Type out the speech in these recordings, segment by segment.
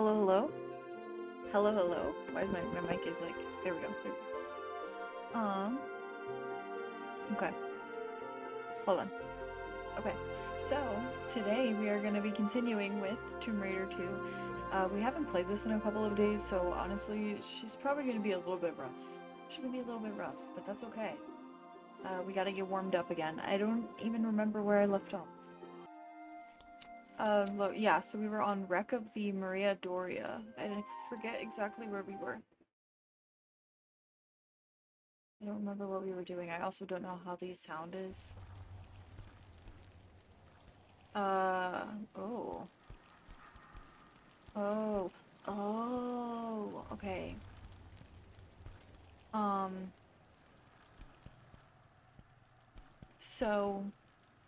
Hello, hello? Hello, hello. Why is my mic is like... There we go. There. Okay. Hold on. Okay. So, today we are going to be continuing with Tomb Raider 2. We haven't played this in a couple of days, so honestly, she's probably going to be a little bit rough. She's going to be a little bit rough, but that's okay. We got to get warmed up again. I don't even remember where I left off. Yeah, so we were on wreck of the Maria Doria, and I forget exactly where we were. I don't remember what we were doing. I also don't know how the sound is. Oh, okay. So...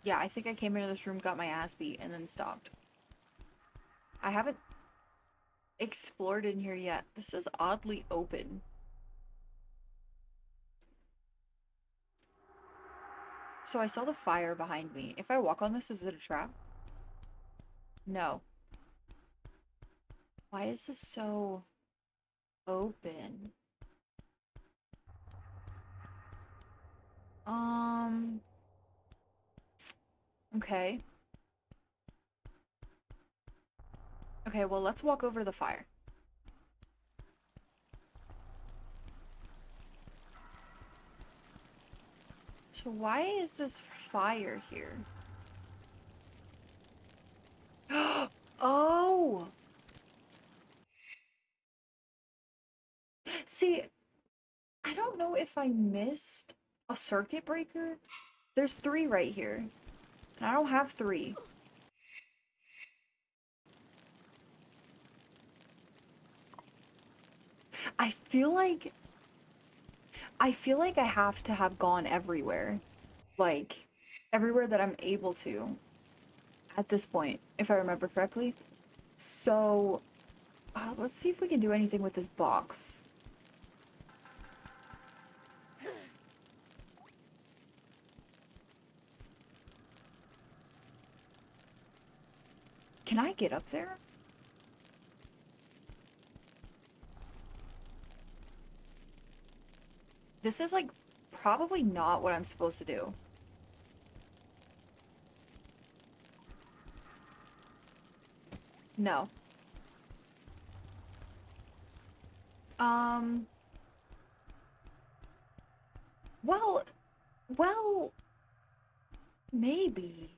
yeah, I think I came into this room, got my ass beat, and then stopped. I haven't explored in here yet. This is oddly open. So I saw the fire behind me. If I walk on this, is it a trap? No. Why is this so open? Okay. Okay, well, let's walk over to the fire. So why is this fire here? Oh! See, I don't know if I missed a circuit breaker. There's 3 right here. I don't have 3. I feel like I have to have gone everywhere. Like, everywhere that I'm able to. At this point, if I remember correctly. So, let's see if we can do anything with this box. Can I get up there? This is, like, probably not what I'm supposed to do. No. Well... Maybe.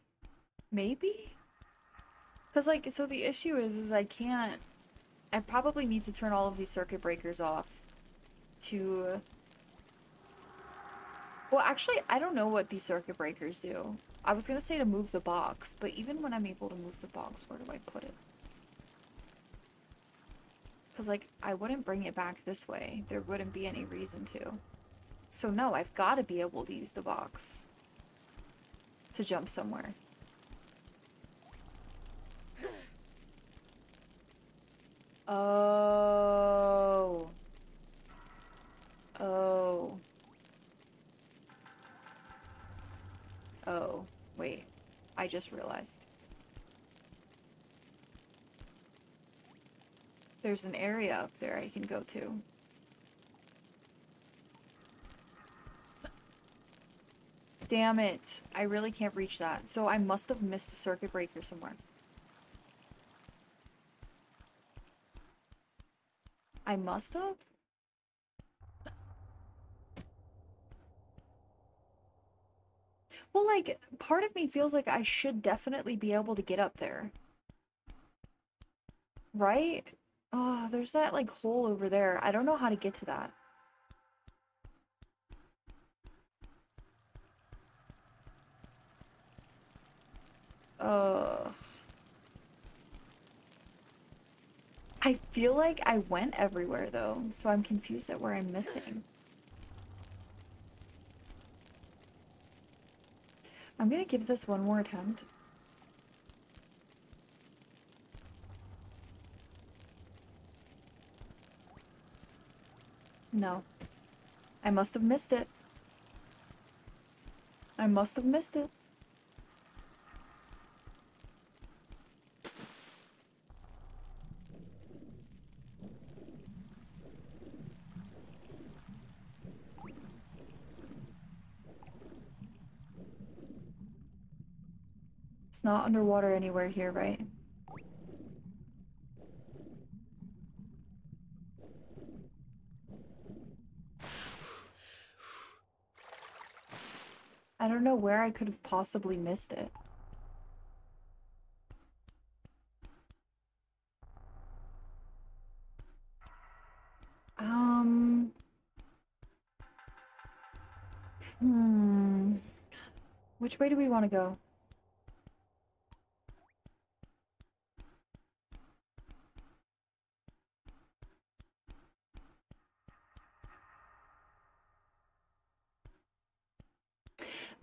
Maybe? Because, like, so the issue is I can't... I probably need to turn all of these circuit breakers off to... Well, actually, I don't know what these circuit breakers do. I was going to say to move the box, but even when I'm able to move the box, where do I put it? Because, like, I wouldn't bring it back this way. There wouldn't be any reason to. So, no, I've got to be able to use the box to jump somewhere. Oh. Oh. Oh. Wait. I just realized. There's an area up there I can go to. Damn it. I really can't reach that. So I must have missed a circuit breaker somewhere. I must have? Well, like, part of me feels like I should definitely be able to get up there. Right? Oh, there's that, like, hole over there. I don't know how to get to that. Ugh. I feel like I went everywhere, though, so I'm confused at where I'm missing. I'm gonna give this one more attempt. No. I must have missed it. I must have missed it. not underwater anywhere here, right? I don't know where I could have possibly missed it. Which way do we want to go?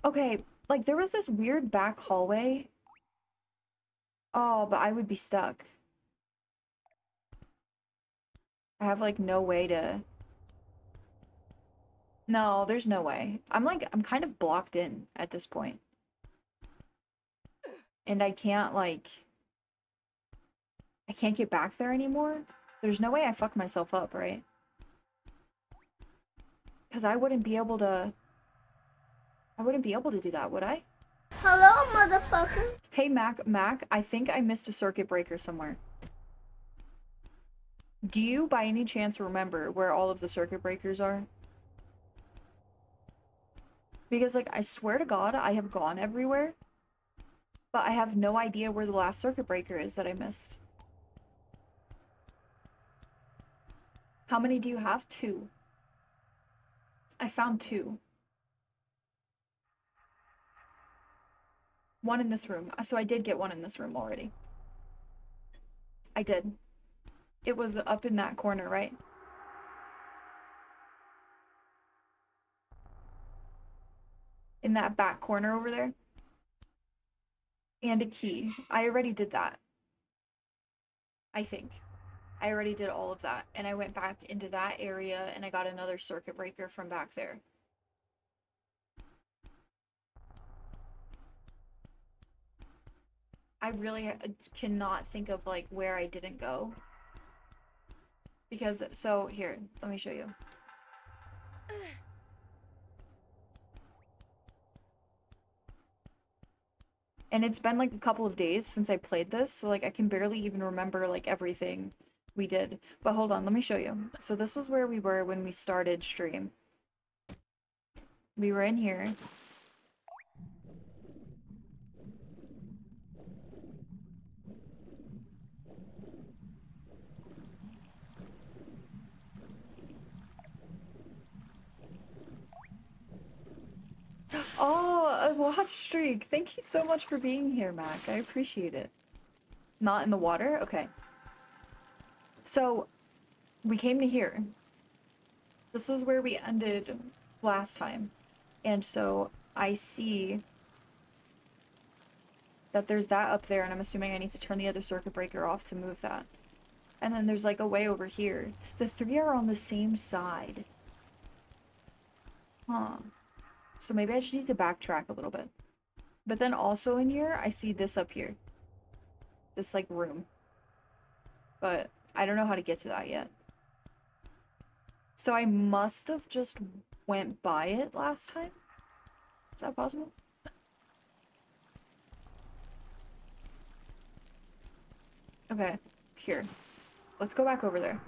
Okay, like there was this weird back hallway. Oh, but I would be stuck. I have like no way to... No, there's no way. I'm kind of blocked in at this point. And I can't get back there anymore. There's no way I fucked myself up, right? Because I wouldn't be able to do that, would I? Hello, motherfucker! Hey, Mac, I think I missed a circuit breaker somewhere. Do you, by any chance, remember where all of the circuit breakers are? Because, like, I swear to God, I have gone everywhere, but I have no idea where the last circuit breaker is that I missed. How many do you have? 2. I found 2. 1 in this room. So I did get 1 in this room already. I did. It was up in that corner, right? In that back corner over there. And a key. I already did that. I think. I already did all of that. And I went back into that area and I got another circuit breaker from back there. I really cannot think of like where I didn't go. Because, so here, let me show you. And it's been like a couple of days since I played this, so like I can barely even remember like everything we did. But hold on, let me show you. So this was where we were when we started stream. We were in here. Oh, a watch streak. Thank you so much for being here, Mac. I appreciate it. Not in the water? Okay. So, we came to here. This was where we ended last time. And so, I see that there's that up there, and I'm assuming I need to turn the other circuit breaker off to move that. And then there's like a way over here. The 3 are on the same side. Huh. So maybe I just need to backtrack a little bit. But then also in here, I see this up here. This, like, room. But I don't know how to get to that yet. So I must have just went by it last time? Is that possible? Okay, here. Let's go back over there.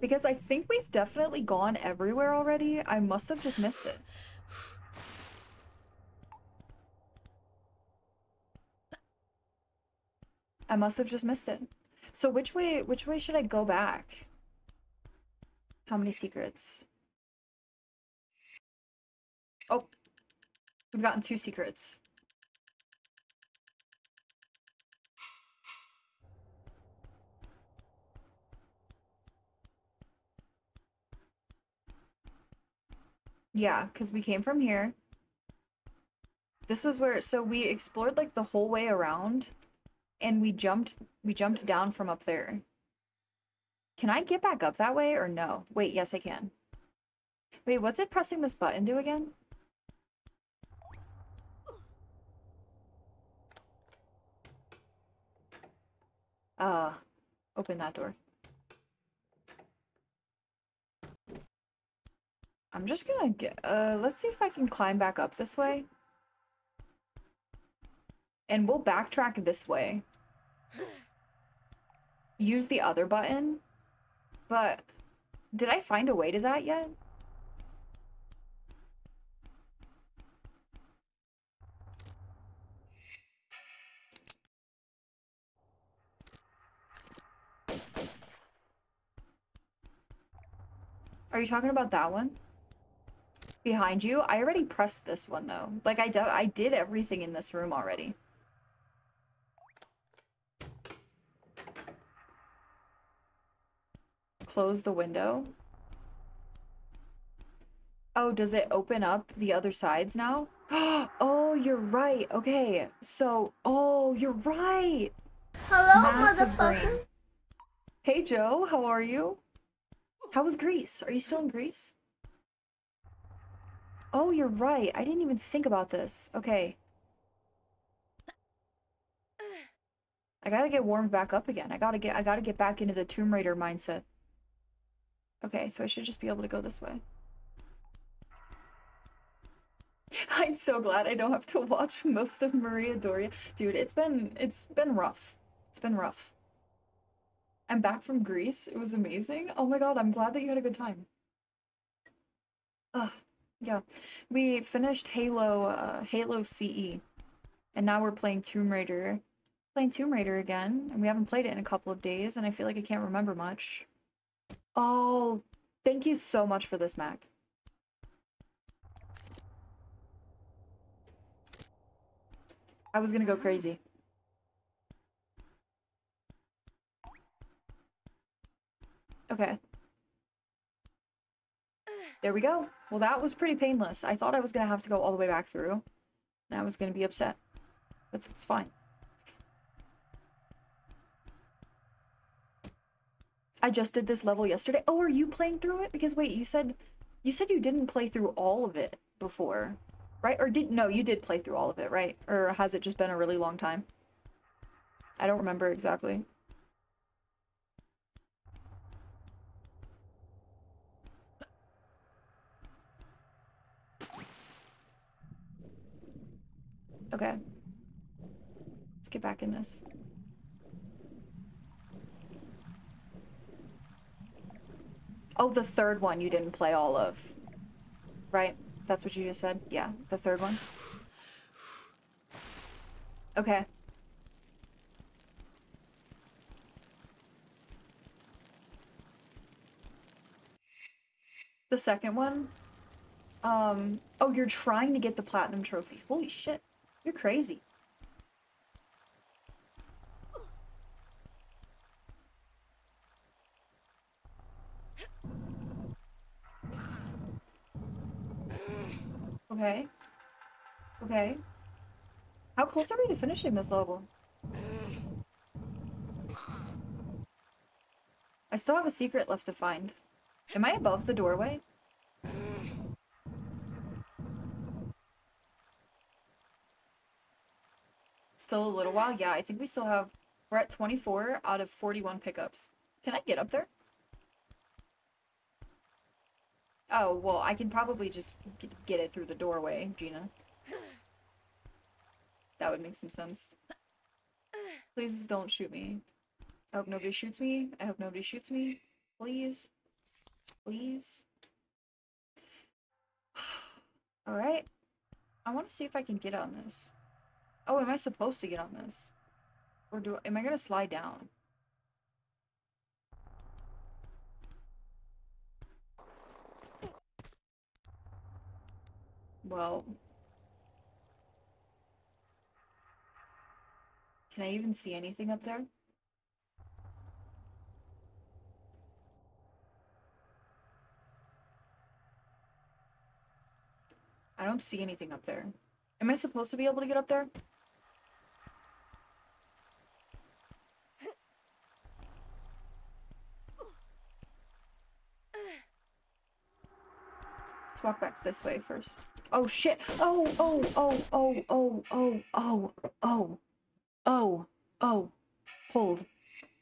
Because I think we've definitely gone everywhere already. I must have just missed it. I must have just missed it. So which way should I go back? How many secrets? Oh, we've gotten 2 secrets. Yeah, because we came from here. This was where, so we explored like the whole way around and we jumped down from up there. Can I get back up that way or no? Wait, yes I can. Wait, what did pressing this button do again? Open that door. I'm just gonna get, let's see if I can climb back up this way. And we'll backtrack this way. Use the other button. But did I find a way to that yet? Are you talking about that one? Behind you? I already pressed this one though. Like I did everything in this room already. Close the window. Oh, does it open up the other sides now? Oh, you're right. Okay, so, oh, you're right. Hello, massive motherfucker. Brain. Hey, Joe, how are you? How was Greece? Are you still in Greece? Oh, you're right. I didn't even think about this. Okay. I gotta get warmed back up again. I gotta get back into the Tomb Raider mindset. Okay, so I should just be able to go this way. I'm so glad I don't have to watch most of Maria Doria. Dude, it's been rough. It's been rough. I'm back from Greece. It was amazing. Oh my god, I'm glad that you had a good time. Ugh, yeah. We finished Halo CE. And now we're playing Tomb Raider. Playing Tomb Raider again. And we haven't played it in a couple of days. And I feel like I can't remember much. Oh, thank you so much for this, Mac. I was gonna go crazy. Okay. There we go. Well, that was pretty painless. I thought I was gonna have to go all the way back through, and I was gonna be upset, but it's fine. I just did this level yesterday. Oh, are you playing through it? Because wait, you said you didn't play through all of it before, right? Or did, no, you did play through all of it, right? Or has it just been a really long time? I don't remember exactly. Okay, let's get back in this. Oh, the third one you didn't play all of, right? That's what you just said? Yeah, the third one. Okay. The second one? Oh, you're trying to get the platinum trophy. Holy shit. You're crazy. Okay. Okay. How close are we to finishing this level? I still have a secret left to find. Am I above the doorway? Still a little while. Yeah, I think we still have, we're at 24 out of 41 pickups. Can I get up there? Oh, well, I can probably just get it through the doorway, Gina. That would make some sense. Please don't shoot me. I hope nobody shoots me. I hope nobody shoots me. Please. Please. Alright. I want to see if I can get on this. Oh, am I supposed to get on this? Or am I gonna slide down? Well... Can I even see anything up there? I don't see anything up there. Am I supposed to be able to get up there? Walk back this way first. Oh shit! Oh oh oh oh oh oh oh oh oh oh. Hold.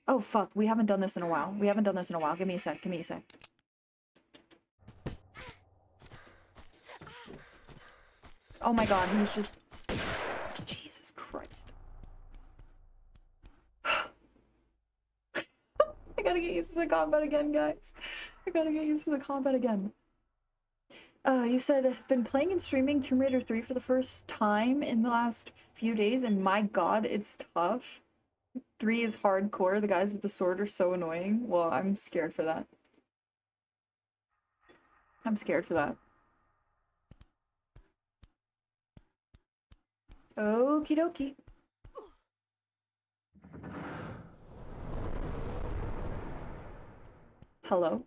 Oh fuck! We haven't done this in a while. Give me a sec. Oh my god, he's just... Jesus Christ. I gotta get used to the combat again, guys. I gotta get used to the combat again. You said, I've been playing and streaming Tomb Raider 3 for the first time in the last few days, and my god, it's tough. 3 is hardcore. The guys with the sword are so annoying. Well, I'm scared for that. I'm scared for that. Okie dokie. Hello?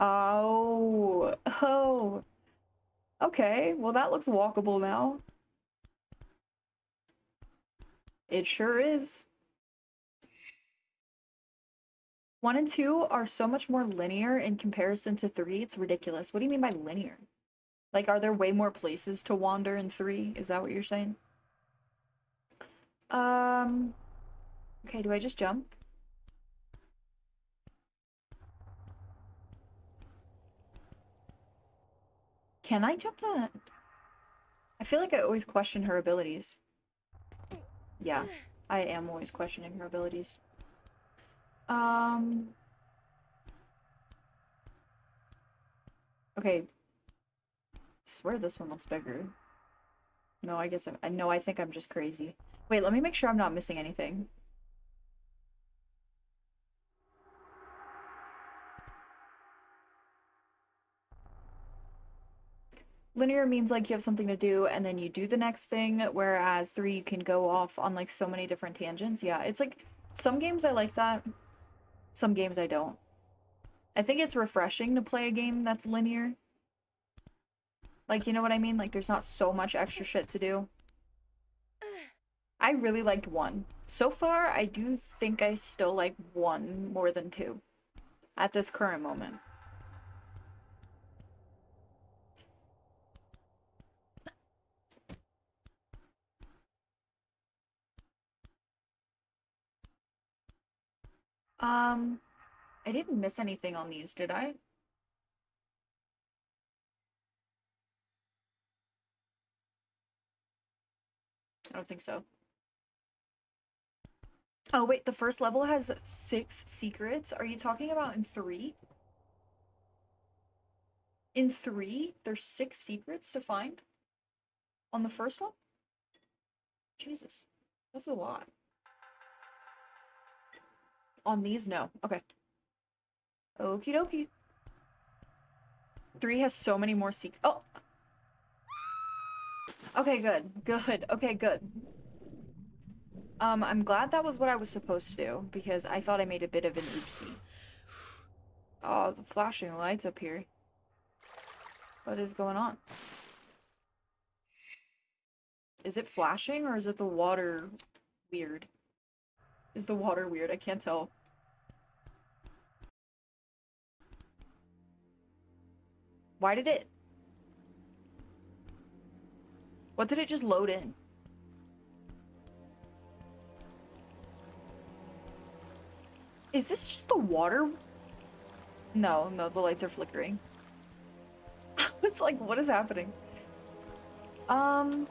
Oh. Oh. Okay, well that looks walkable now. It sure is. 1 and 2 are so much more linear in comparison to 3. It's ridiculous. What do you mean by linear? Like, are there way more places to wander in 3? Is that what you're saying? Okay, do I just jump? Can I jump that? I feel like I always question her abilities. Yeah, I am always questioning her abilities. Okay. I swear this one looks bigger. No, I guess I think I'm just crazy. Wait, let me make sure I'm not missing anything. Linear means like you have something to do and then you do the next thing, whereas 3 you can go off on like so many different tangents. Yeah, it's like some games I like that, some games I don't. I think it's refreshing to play a game that's linear. Like, you know what I mean? Like there's not so much extra shit to do. I really liked 1. So far, I do think I still like 1 more than 2 at this current moment. I didn't miss anything on these, did I? I don't think so. Oh wait, the first level has 6 secrets. Are you talking about in 3? In 3, there's 6 secrets to find? On the first one? Jesus, that's a lot. On these? No. Okay. Okie dokie. 3 has so many more secrets. Oh! Okay, good. Good. Okay, good. I'm glad that was what I was supposed to do, because I thought I made a bit of an oopsie. Oh, the flashing lights up here. What is going on? Is it flashing, or is it the water weird? Is the water weird? I can't tell. Why did it? What did it just load in? Is this just the water? No, no, the lights are flickering. It's like, what is happening? I'm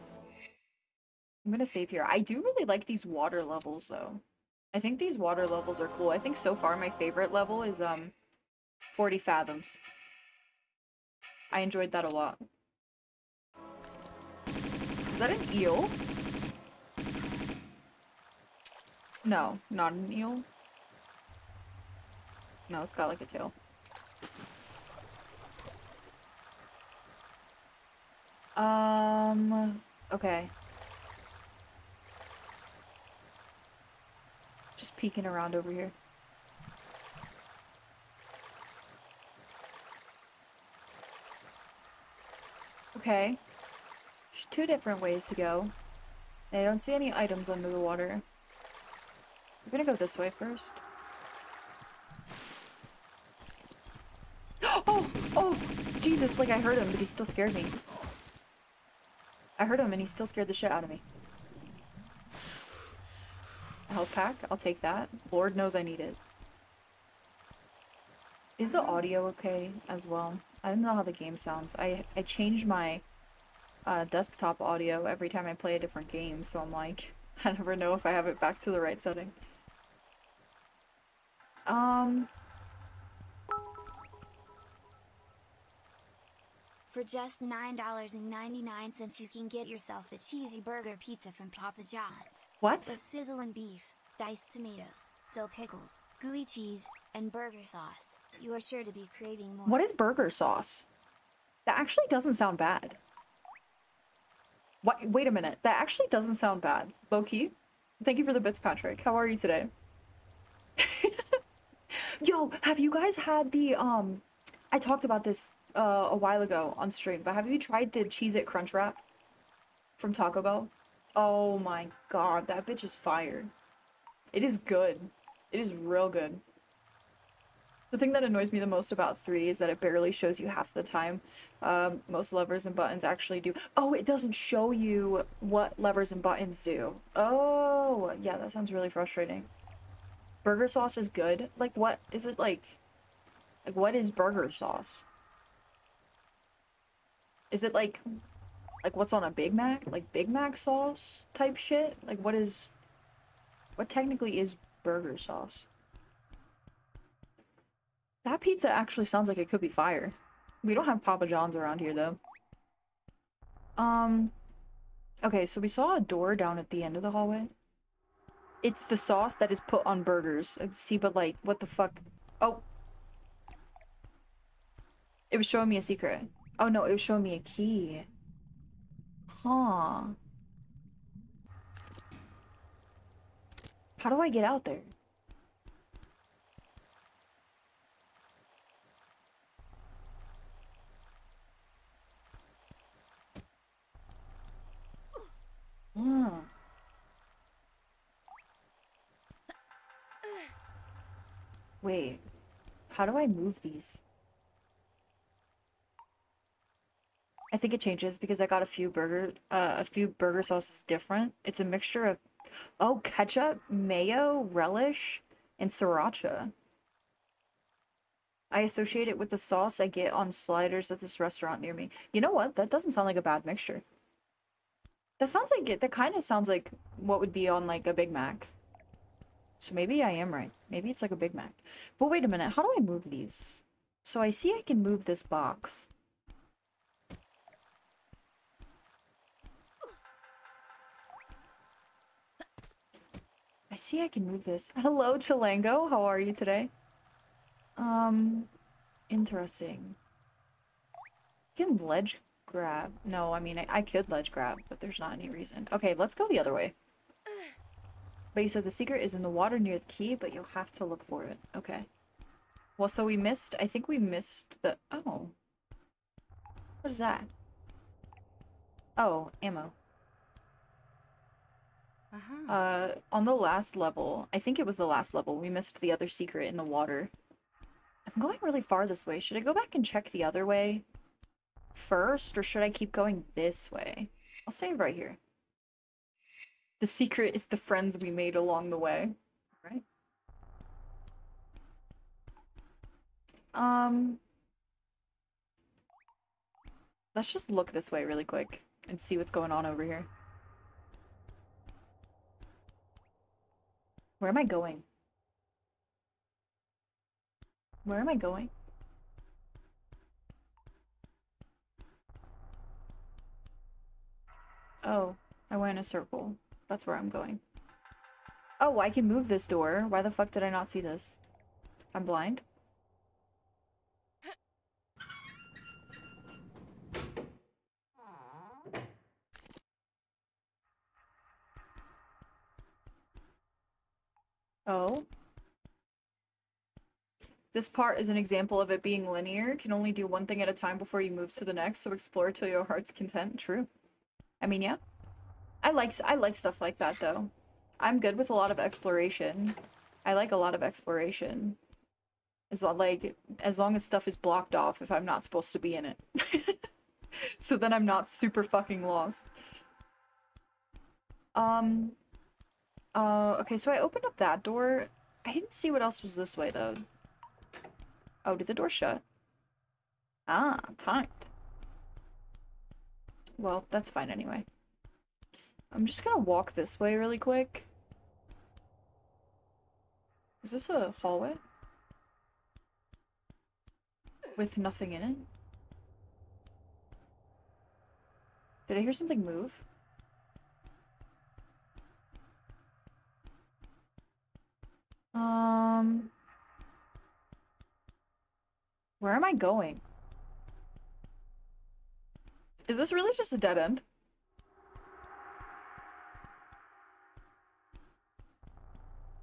gonna save here. I do really like these water levels though. I think these water levels are cool. I think so far my favorite level is 40 Fathoms. I enjoyed that a lot. Is that an eel? No, not an eel. No, it's got like a tail. Okay. Just peeking around over here. Okay. There's 2 different ways to go. I don't see any items under the water. I'm gonna go this way first. Oh! Oh! Jesus, like I heard him, but he still scared me. I heard him and he still scared the shit out of me. Health pack, I'll take that. Lord knows I need it. Is the audio okay as well? I don't know how the game sounds. I change my desktop audio every time I play a different game, so I'm like, I never know if I have it back to the right setting. For just $9.99, you can get yourself a cheesy burger pizza from Papa John's. What? With sizzling beef, diced tomatoes, dill pickles, gooey cheese, and burger sauce. You are sure to be craving more. What is burger sauce? That actually doesn't sound bad. What? Wait a minute. That actually doesn't sound bad. Low-key. Thank you for the bits, Patrick. How are you today? Yo, have you guys had the, I talked about this a while ago on stream, but have you tried the Cheez-It Crunchwrap from Taco Bell? Oh my god, that bitch is fire. It is good. It is real good. The thing that annoys me the most about 3 is that it barely shows you half the time. Most levers and buttons actually do. Oh, it doesn't show you what levers and buttons do. Oh, yeah, that sounds really frustrating. Burger sauce is good? Like, what is it like, what is burger sauce? Is it like what's on a Big Mac? Like Big Mac sauce type shit? Like what technically is burger sauce? That pizza actually sounds like it could be fire. We don't have Papa John's around here though. Okay, so we saw a door down at the end of the hallway. It's the sauce that is put on burgers. See, but like, what the fuck? Oh. It was showing me a secret. Oh no, it was showing me a key. Huh. How do I get out there? Hmm. Wait. How do I move these? I think it changes because I got a few burger sauces different. It's a mixture of, oh, ketchup, mayo, relish, and sriracha. I associate it with the sauce I get on sliders at this restaurant near me. You know what? That doesn't sound like a bad mixture. That sounds like it. That kind of sounds like what would be on like a Big Mac. So maybe I am right. Maybe it's like a Big Mac. But wait a minute. How do I move these? So I see I can move this box. I see I can move this. Hello, Chilango. How are you today? Interesting. You can ledge grab. No, I mean, I could ledge grab, but there's not any reason. Okay, let's go the other way. But you said the secret is in the water near the key, but you'll have to look for it. Okay. Well, so we missed, I think we missed the, oh. What is that? Oh, ammo. On the last level, I think it was the last level, we missed the other secret in the water. I'm going really far this way. Should I go back and check the other way first, or should I keep going this way? I'll save right here. The secret is the friends we made along the way. Alright. Let's just look this way really quick and see what's going on over here. Where am I going? Where am I going? Oh, I went in a circle. That's where I'm going. Oh, I can move this door. Why the fuck did I not see this? I'm blind. Oh. This part is an example of it being linear. Can only do one thing at a time before you move to the next, so explore till your heart's content. True. I mean, yeah. I like stuff like that, though. I'm good with a lot of exploration. I like a lot of exploration. It's like, as long as stuff is blocked off if I'm not supposed to be in it. So then I'm not super fucking lost. Okay, so I opened up that door. I didn't see what else was this way, though. Oh, did the door shut? Ah, timed. Well, that's fine anyway. I'm just gonna walk this way really quick. Is this a hallway? With nothing in it? Did I hear something move? Where am I going? Is this really just a dead end?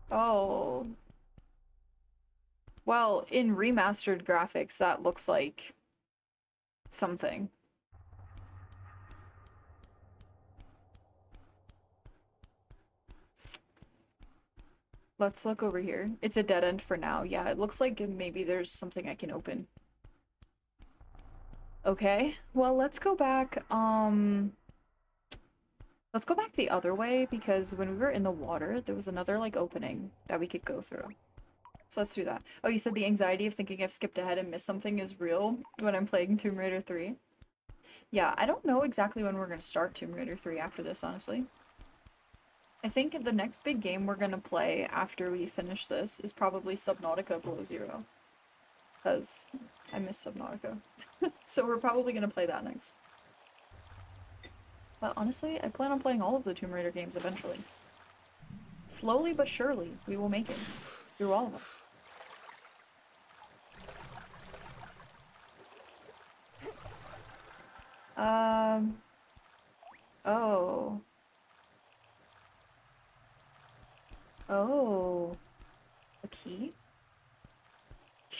Oh. Well, in remastered graphics, that looks like something. Let's look over here. It's a dead end for now. Yeah, it looks like maybe there's something I can open. Okay, well, let's go back. Let's go back the other way, because when we were in the water, there was another, like, opening that we could go through. So let's do that. Oh, you said the anxiety of thinking I've skipped ahead and missed something is real when I'm playing Tomb Raider 3. Yeah, I don't know exactly when we're going to start Tomb Raider 3 after this, honestly. I think the next big game we're going to play after we finish this is probably Subnautica Below Zero. Because I miss Subnautica. So we're probably going to play that next. But honestly, I plan on playing all of the Tomb Raider games eventually. Slowly but surely, we will make it through all of them. Oh. Oh, a key?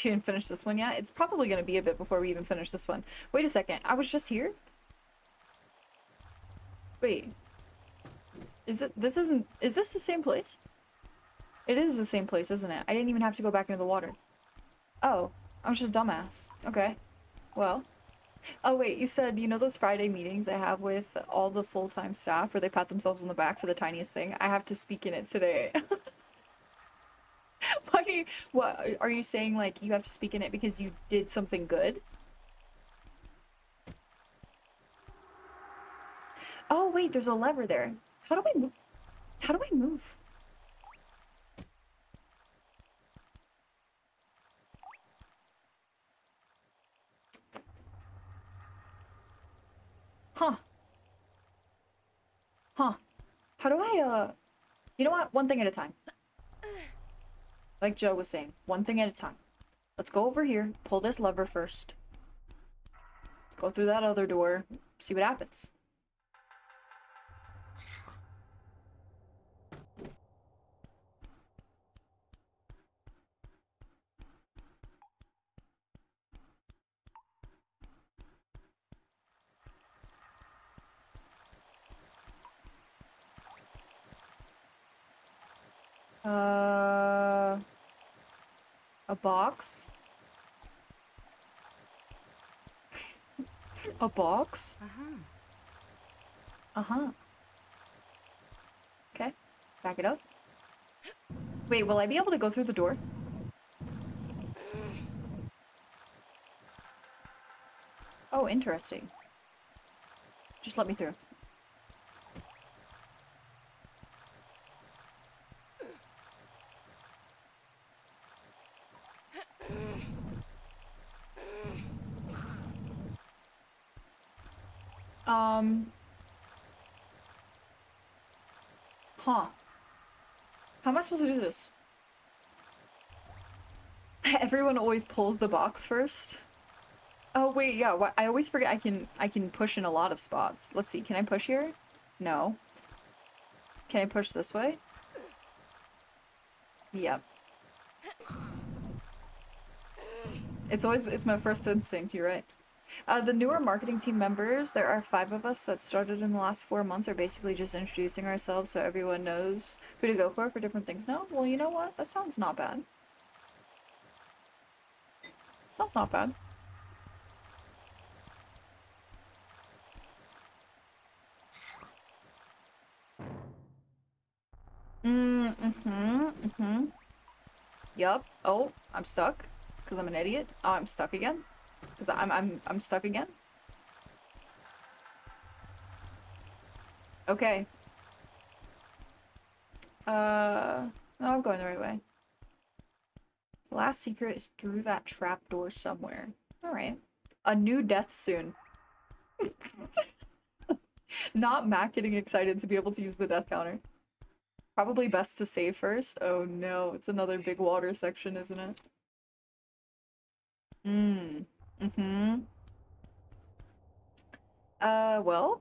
You didn't finish this one yet? It's probably going to be a bit before we even finish this one. Wait a second, I was just here? Wait. Is this the same place? It is the same place, isn't it? I didn't even have to go back into the water. Oh, I was just dumbass. Okay, well. Oh wait, you said, you know those Friday meetings I have with all the full-time staff where they pat themselves on the back for the tiniest thing? I have to speak in it today. Why do you, what, are you saying like you have to speak in it because you did something good? Oh wait, there's a lever there. How do I move? How do I move? Huh. Huh. How do I, You know what? One thing at a time. Like Joe was saying, one thing at a time. Let's go over here, pull this lever first. Go through that other door, see what happens. A box? A box? Uh-huh. Okay, back it up. Wait, will I be able to go through the door? Oh, interesting. Just let me through. Huh. How am I supposed to do this? Everyone always pulls the box first. Oh wait, yeah, I always forget I can push in a lot of spots. Let's see, can I push here? No. Can I push this way? Yep. It's my first instinct, you're right. The newer marketing team members, there are 5 of us, so it started in the last 4 months, are basically just introducing ourselves so everyone knows who to go for different things. No? Well, you know what? That sounds not bad. Sounds not bad. Yup. Oh, I'm stuck. Because I'm an idiot. Oh, I'm stuck again. Because I'm stuck again. Okay. No, I'm going the right way. The last secret is through that trapdoor somewhere. Alright. A new death soon. Not Mac getting excited to be able to use the death counter. Probably best to save first. Oh no, it's another big water section, isn't it? Well.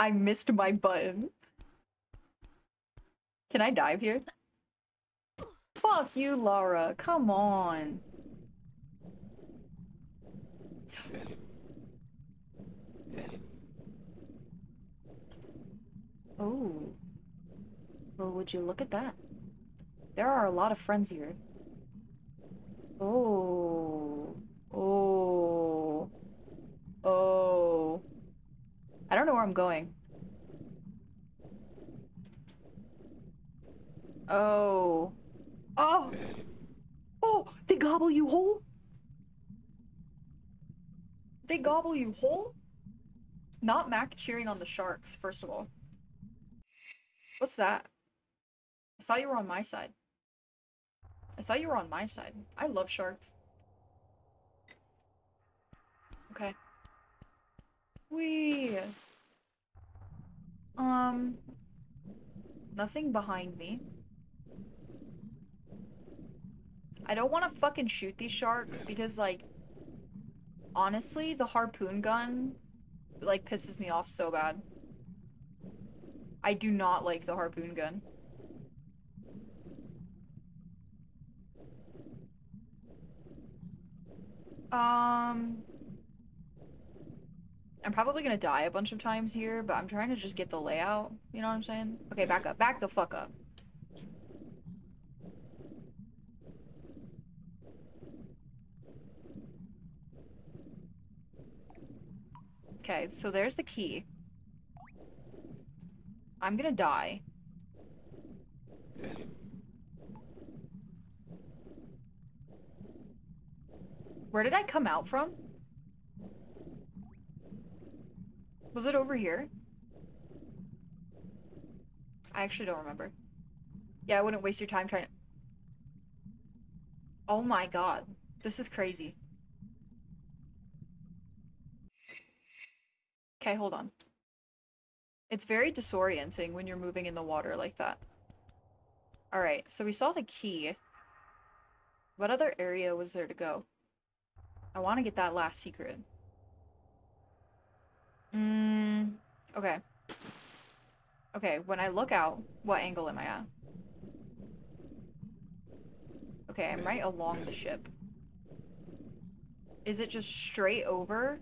I missed my button. Can I dive here? Fuck you, Lara. Come on. Oh. Well, would you look at that? There are a lot of friends here. Oh. Oh. Oh. I don't know where I'm going. Oh. Oh! Oh! They gobble you whole? They gobble you whole? Not Mac cheering on the sharks, first of all. What's that? I thought you were on my side. I thought you were on my side. I love sharks. Okay. Whee! Nothing behind me. I don't want to fucking shoot these sharks because, like, honestly, the harpoon gun, like, pisses me off so bad. I do not like the harpoon gun. I'm probably gonna die a bunch of times here, but I'm trying to just get the layout. You know what I'm saying? Okay, back up. Back the fuck up. Okay, so there's the key. I'm gonna die. Where did I come out from? Was it over here? I actually don't remember. Yeah, I wouldn't waste your time trying to... Oh my god. This is crazy. Okay, hold on. It's very disorienting when you're moving in the water like that. Alright, so we saw the key. What other area was there to go? I want to get that last secret. Okay. Okay, when I look out, what angle am I at? Okay, I'm right along the ship. Is it just straight over?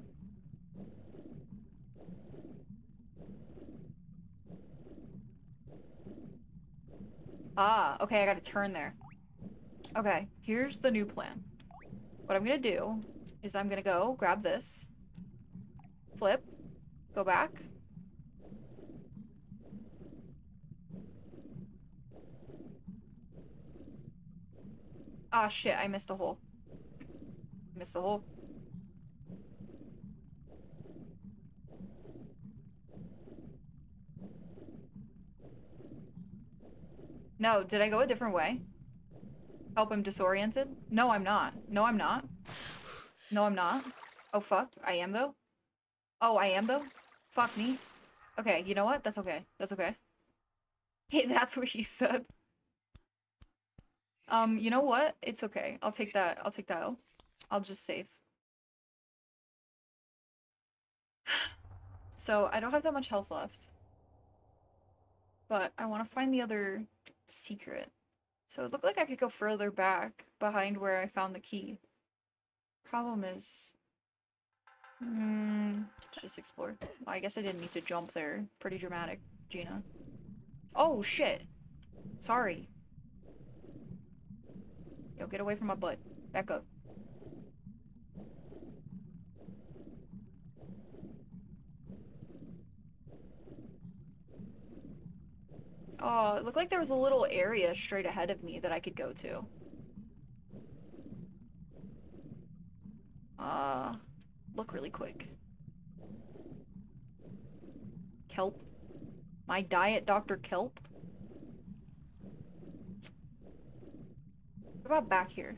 Ah, okay, I gotta turn there. Okay, here's the new plan. What I'm gonna do is I'm gonna go grab this, flip, go back. Ah, shit, I missed the hole. Missed the hole. No, did I go a different way? Help, I'm disoriented. No, I'm not. No, I'm not. No, I'm not. Oh, fuck. I am, though. Oh, I am, though? Fuck me. Okay, you know what? That's okay. That's okay. Hey, that's what he said. You know what? It's okay. I'll take that. I'll take that L. I'll just save. So, I don't have that much health left. But I want to find the other secret. So it looked like I could go further back behind where I found the key. Problem is... let's just explore. Well, I guess I didn't need to jump there. Pretty dramatic, Gina. Oh, shit! Sorry. Yo, get away from my butt. Back up. Oh, it looked like there was a little area straight ahead of me that I could go to. Look really quick. Kelp. My diet, Dr. Kelp. What about back here?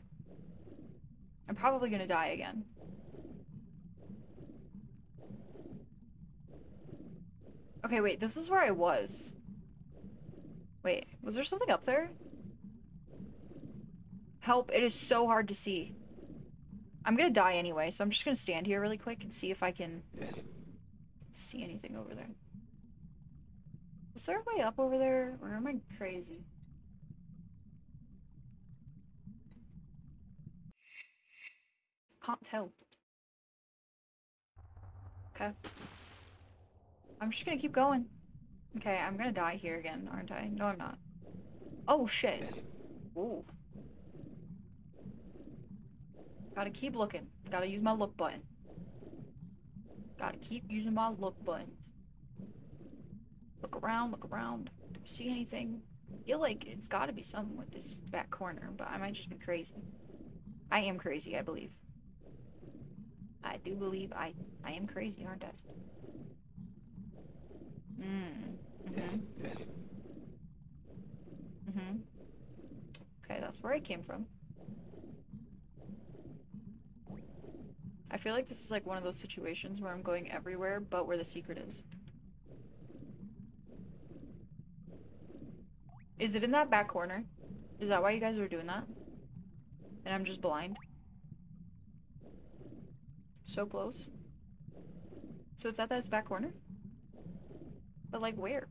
I'm probably gonna die again. Okay, wait, this is where I was. Wait, was there something up there? Help, it is so hard to see. I'm gonna die anyway, so I'm just gonna stand here really quick and see if I can see anything over there. Is there a way up over there, or am I crazy? Can't tell. Okay. I'm just gonna keep going. Okay, I'm gonna die here again, aren't I? No, I'm not. Oh, shit. Ooh. Gotta keep looking. Gotta use my look button. Gotta keep using my look button. Look around, look around. Don't see anything. I feel like it's gotta be something with this back corner, but I might just be crazy. I am crazy, I believe. I do believe I am crazy, aren't I? Okay, that's where I came from. I feel like this is like one of those situations where I'm going everywhere but where the secret is. Is it in that back corner? Is that why you guys were doing that? And I'm just blind? So close. So it's at that back corner? But like where?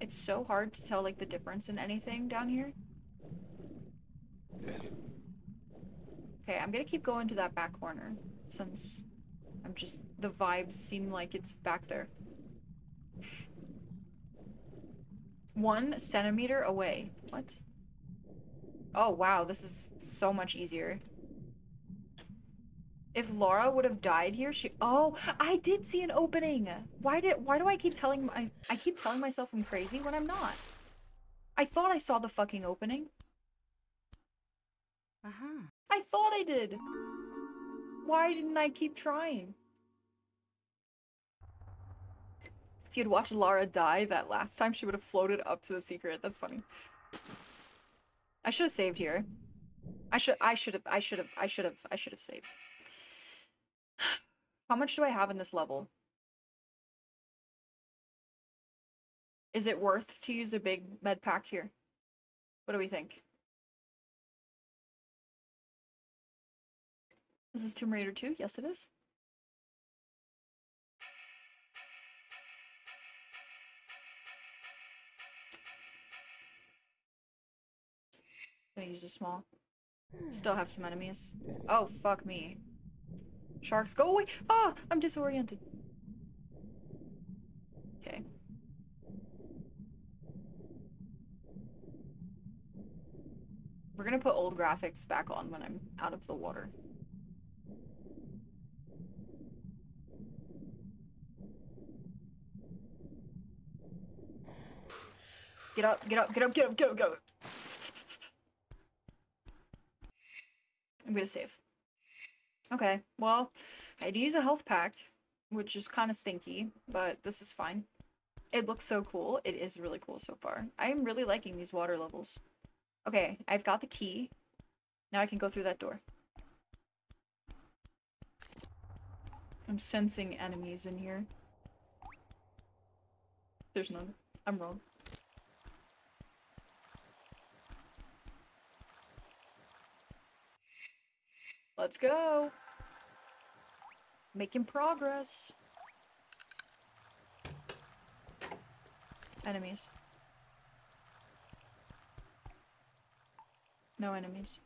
It's so hard to tell like the difference in anything down here. Okay, I'm gonna keep going to that back corner since I'm just, the vibes seem like it's back there. 1 centimeter away. What? Oh wow, this is so much easier. If Laura would have died here, she— oh, I did see an opening. Why do I keep telling I keep telling myself I'm crazy when I'm not? I thought I saw the fucking opening. I thought I did. Why didn't I keep trying? If you'd watched Laura die that last time, she would have floated up to the secret. That's funny. I should have saved here. I should have saved. How much do I have in this level? Is it worth to use a big med pack here? What do we think? This is Tomb Raider 2? Yes, it is. I'm gonna use a small. Still have some enemies. Oh, fuck me. Sharks, go away! Ah! I'm disoriented. Okay. We're gonna put old graphics back on when I'm out of the water. Get up, get up, get up, get up, get up, get up! I'm gonna save. Okay, well, I had to use a health pack, which is kind of stinky, but this is fine. It looks so cool. It is really cool so far. I am really liking these water levels. Okay, I've got the key. Now I can go through that door. I'm sensing enemies in here. There's none. I'm wrong. Let's go! Making progress! Enemies. No enemies.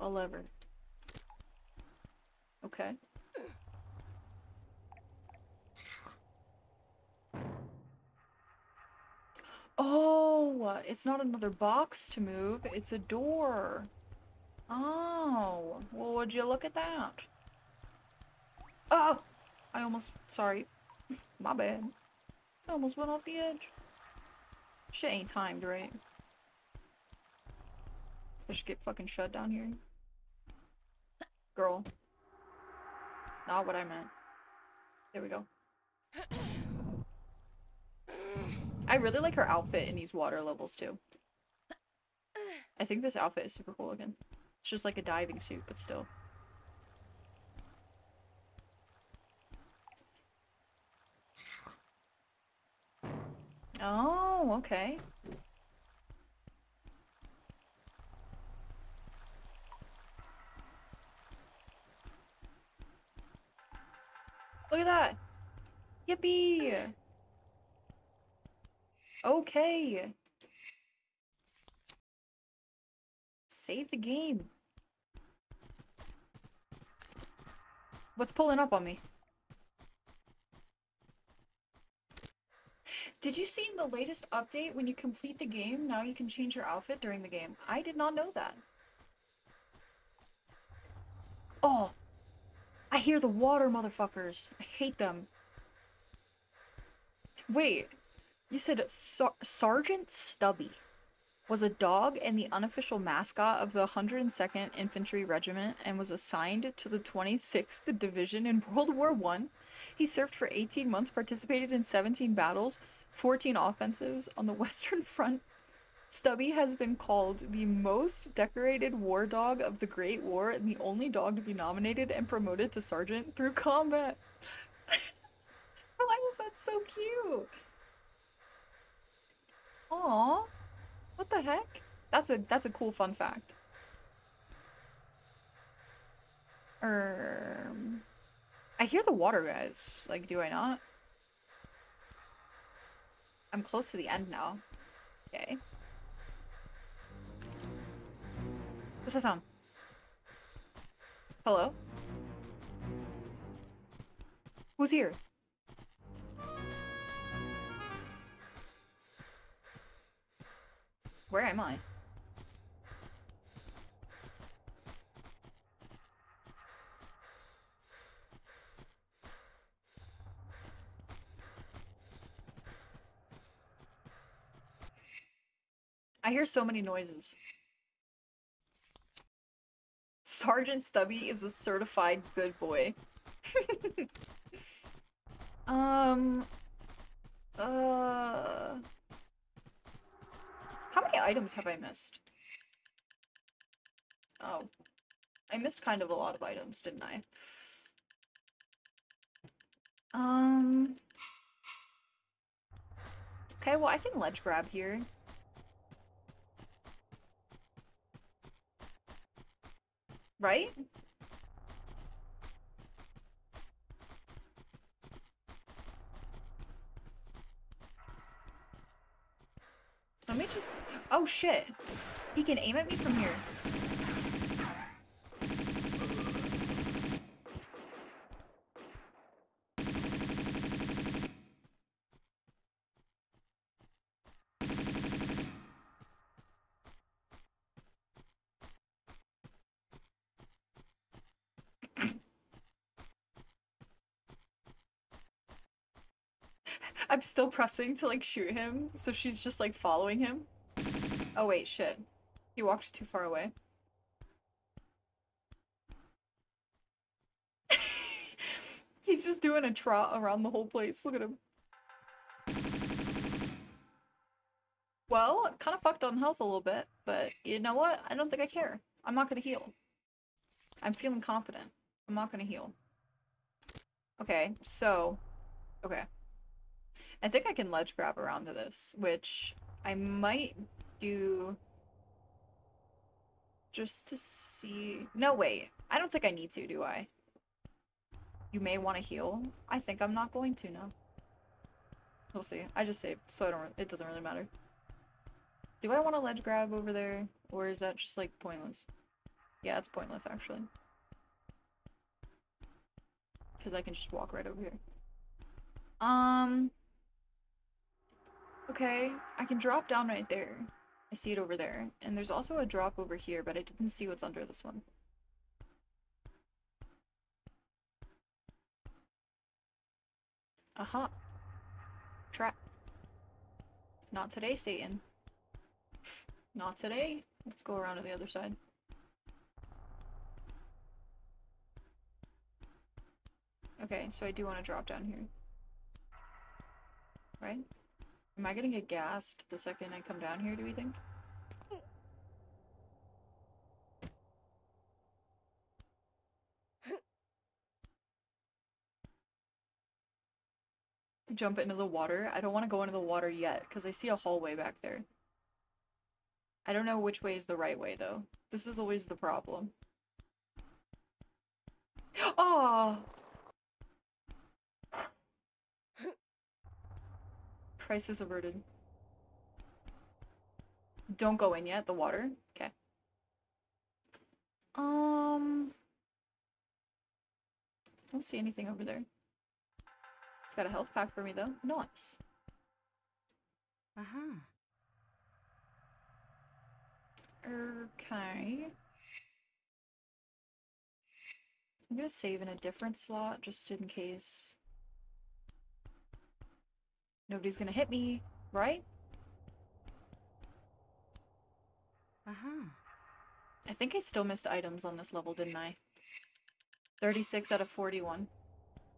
All over. Okay. Oh! It's not another box to move, it's a door! Oh, well, would you look at that? Oh, I almost, sorry, my bad. I almost went off the edge. Shit ain't timed, right? I just get fucking shut down here. Girl. Not what I meant. There we go. I really like her outfit in these water levels too. I think this outfit is super cool again. It's just like a diving suit, but still. Oh, okay. Look at that! Yippee! Okay! Save the game! What's pulling up on me? Did you see in the latest update, when you complete the game, now you can change your outfit during the game? I did not know that. Oh! I hear the water motherfuckers. I hate them. Wait. You said Sergeant Stubby was a dog and the unofficial mascot of the 102nd Infantry Regiment and was assigned to the 26th Division in World War I. He served for 18 months, participated in 17 battles, 14 offensives on the Western Front. Stubby has been called the most decorated war dog of the Great War and the only dog to be nominated and promoted to sergeant through combat. Why is that so cute? Aww. What the heck? That's a cool fun fact. I hear the water, guys. Like, do I not? I'm close to the end now. Okay. What's that sound? Hello? Who's here? Where am I? I hear so many noises. Sergeant Stubby is a certified good boy. How many items have I missed? Oh. I missed kind of a lot of items, didn't I? Okay, well I can ledge grab here. Right? Let me just... Oh shit! He can aim at me from here. I'm still pressing to like shoot him, so she's just like following him. Oh wait, shit. He walked too far away. He's just doing a trot around the whole place. Look at him. Well, kind of fucked on health a little bit, but you know what? I don't think I care. I'm not gonna heal. I'm feeling confident. I'm not gonna heal. Okay, so... Okay. I think I can ledge grab around to this, which I might do just to see... No, wait. I don't think I need to, do I? You may want to heal. I think I'm not going to now. We'll see. I just saved, so I don't. It doesn't really matter. Do I want to ledge grab over there, or is that just, like, pointless? Yeah, it's pointless, actually. Because I can just walk right over here. Okay, I can drop down right there. I see it over there. And there's also a drop over here, but I didn't see what's under this one. Aha. Trap. Not today, Satan. Not today. Let's go around to the other side. Okay, so I do want to drop down here. Right? Am I gonna get gassed the second I come down here, do we think? Jump into the water. I don't want to go into the water yet, because I see a hallway back there. I don't know which way is the right way, though. This is always the problem. Oh! Crisis averted. Don't go in yet, the water. Okay. I don't see anything over there. It's got a health pack for me, though. Nice. Okay. I'm gonna save in a different slot, just in case. Nobody's gonna hit me, right? I think I still missed items on this level, didn't I? 36 out of 41.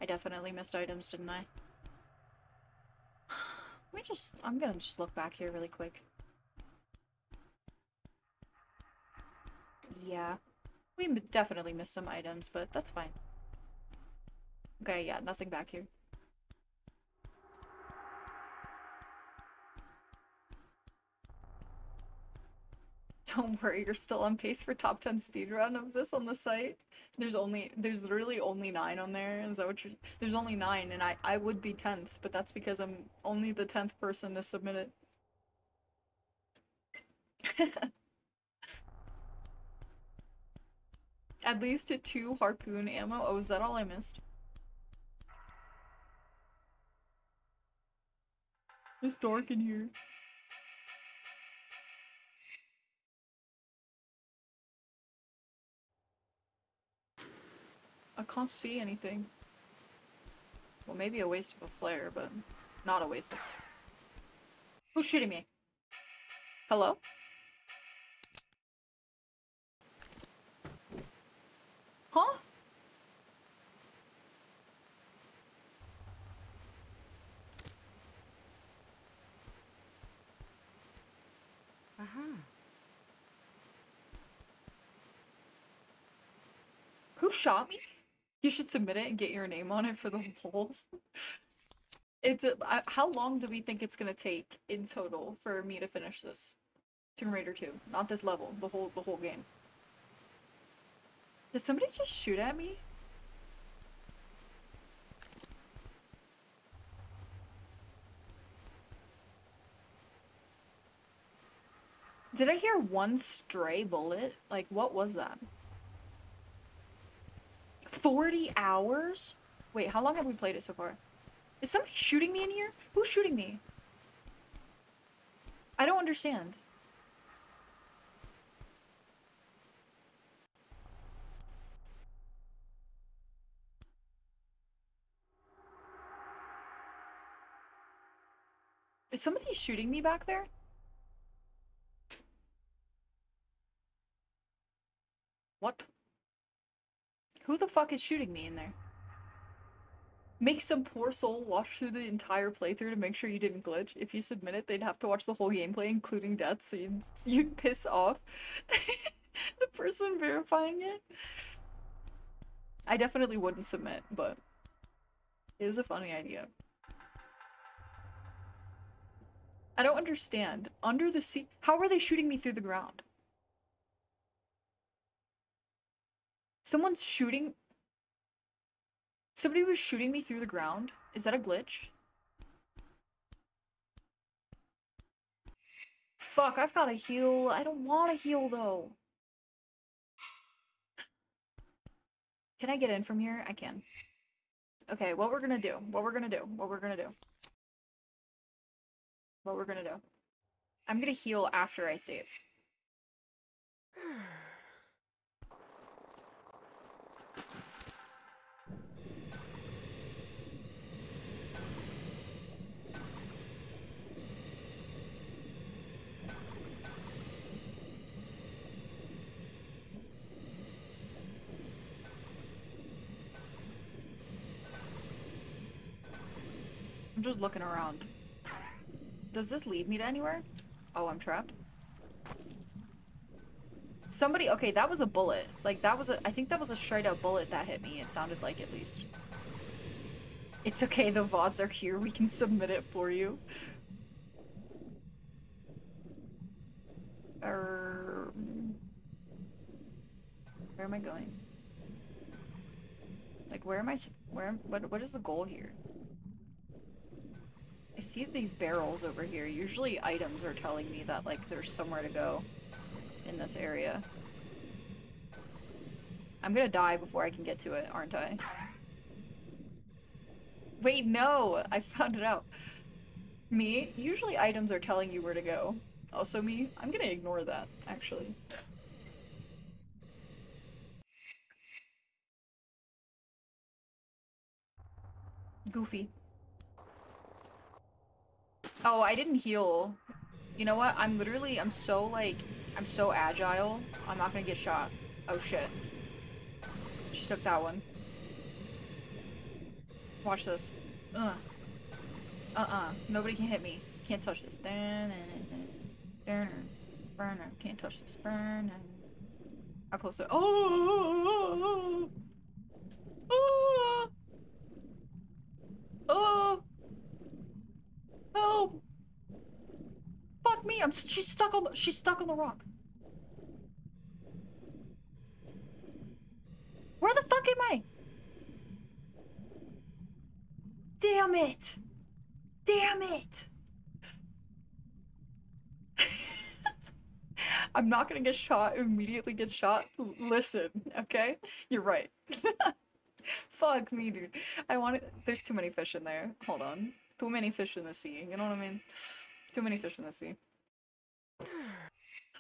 I definitely missed items, didn't I? Let me just... I'm gonna just look back here really quick. Yeah. We definitely missed some items, but that's fine. Okay, yeah, nothing back here. Don't worry, you're still on pace for top 10 speedrun of this on the site. There's literally only 9 on there. Is that what you're... There's only 9, and I would be 10th, but that's because I'm only the 10th person to submit it. At least to 2 harpoon ammo. Oh, is that all I missed? It's dark in here. I can't see anything. Well, maybe a waste of a flare, but not a waste of... Who's shooting me? Hello? Huh? Who shot me? You should submit it and get your name on it for the polls. How long do we think it's gonna take in total for me to finish this? Tomb Raider 2. Not this level. The whole game. Did somebody just shoot at me? Did I hear one stray bullet? Like, what was that? 40 hours? Wait, how long have we played it so far? Is somebody shooting me in here? Who's shooting me? I don't understand. Is somebody shooting me back there? What? Who the fuck is shooting me in there? Make some poor soul watch through the entire playthrough to make sure you didn't glitch. If you submit it, they'd have to watch the whole gameplay, including death, so you'd piss off the person verifying it. I definitely wouldn't submit, but it is a funny idea. I don't understand. Under the sea- How are they shooting me through the ground? Someone's shooting- Somebody was shooting me through the ground? Is that a glitch? Fuck, I've gotta heal. I don't wanna heal, though. Can I get in from here? I can. Okay, what we're gonna do. I'm gonna heal after I save. I'm just looking around. Does this lead me to anywhere? Oh, I'm trapped. Somebody, okay, that was a bullet. Like, that was I think that was a straight up bullet that hit me. It sounded like, at least. It's okay, the VODs are here. We can submit it for you. Where am I going? Like, where am I, what is the goal here? I see these barrels over here. Usually items are telling me that, like, there's somewhere to go in this area. I'm gonna die before I can get to it, aren't I? Wait, no! I found it out. Me? Usually items are telling you where to go. Also me? I'm gonna ignore that, actually. Goofy. Oh, I didn't heal. You know what? I'm literally, I'm so agile. I'm not gonna get shot. Oh shit. She took that one. Watch this. Ugh. Nobody can hit me. Can't touch this. Burner. Can't touch this. Burner. How close to- Oh! Oh! Oh! Help! Fuck me! She's stuck on the rock. Where the fuck am I? Damn it! Damn it! I'm not gonna get shot, immediately get shot. Listen, okay? You're right. Fuck me, dude. I want it. There's too many fish in there. Hold on. Too many fish in the sea, you know what I mean? Too many fish in the sea.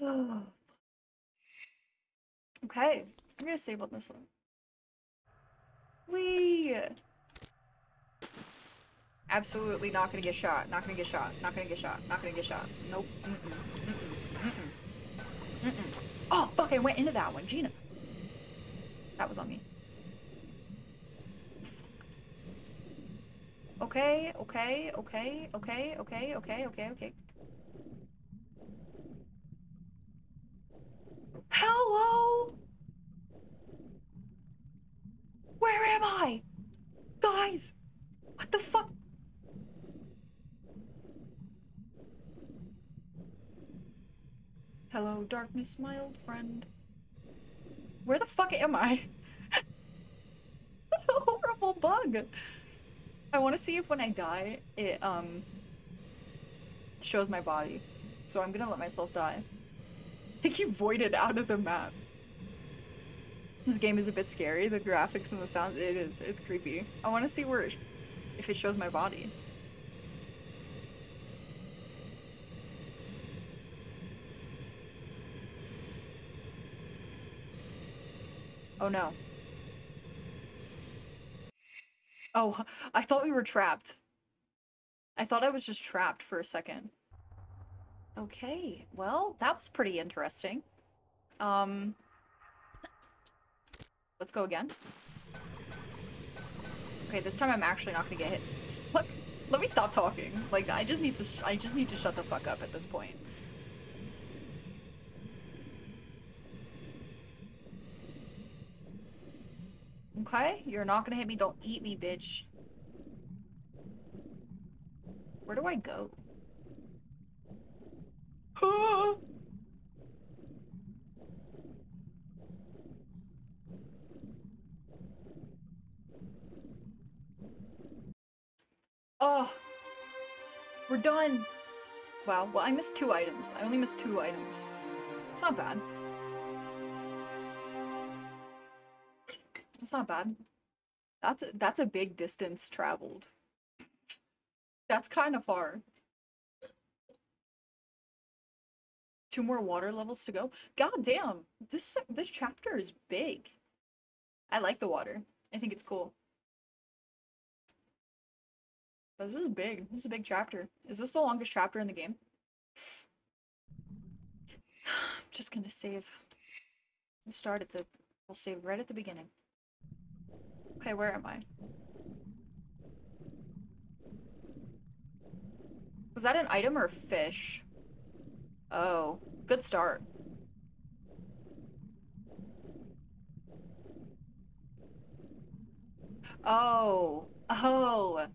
Okay, I'm gonna save on this one. Whee! Absolutely not gonna get shot. Not gonna get shot. Not gonna get shot. Not gonna get shot. Nope. Oh, fuck, I went into that one, Gina. That was on me. Okay. Hello? Where am I? Guys, what the fuck? Hello, darkness, my old friend. Where the fuck am I? What a horrible bug. I want to see if when I die, it, shows my body. So I'm gonna let myself die. I think he voided out of the map. This game is a bit scary. The graphics and the sound, it is. It's creepy. I want to see where it if it shows my body. Oh no. Oh, I thought we were trapped. I thought I was just trapped for a second. Okay, well, that was pretty interesting. Let's go again. Okay, this time I'm actually not gonna get hit. Look, let me stop talking. Like, I just need to shut the fuck up at this point. Okay, you're not gonna hit me. Don't eat me, bitch. Where do I go? Huh? Oh, we're done. Wow, well, I missed 2 items. I only missed 2 items. It's not bad. That's not bad. That's a big distance traveled. That's kind of far. 2 more water levels to go. God damn, this chapter is big. I like the water. I think it's cool. But this is big. This is a big chapter. Is this the longest chapter in the game? I'm just gonna save. We'll save right at the beginning. Okay, where am I? Was that an item or a fish? Oh, good start. Oh. Oh.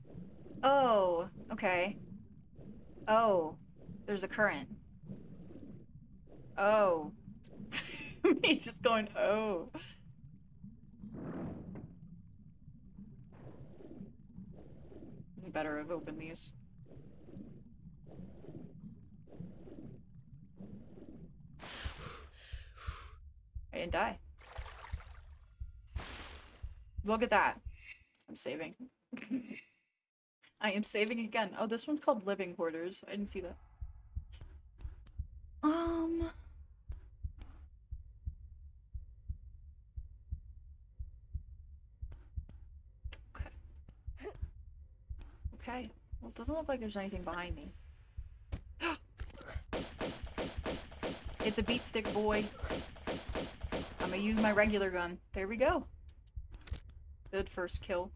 Oh. Okay. Oh. There's a current. Oh. Me just going, oh. We better have opened these. I didn't die. Look at that. I'm saving. I am saving again. Oh, this one's called Living Quarters. I didn't see that. Okay. Okay. Well, it doesn't look like there's anything behind me. It's a beat stick, boy. I'm gonna use my regular gun. There we go. Good first kill.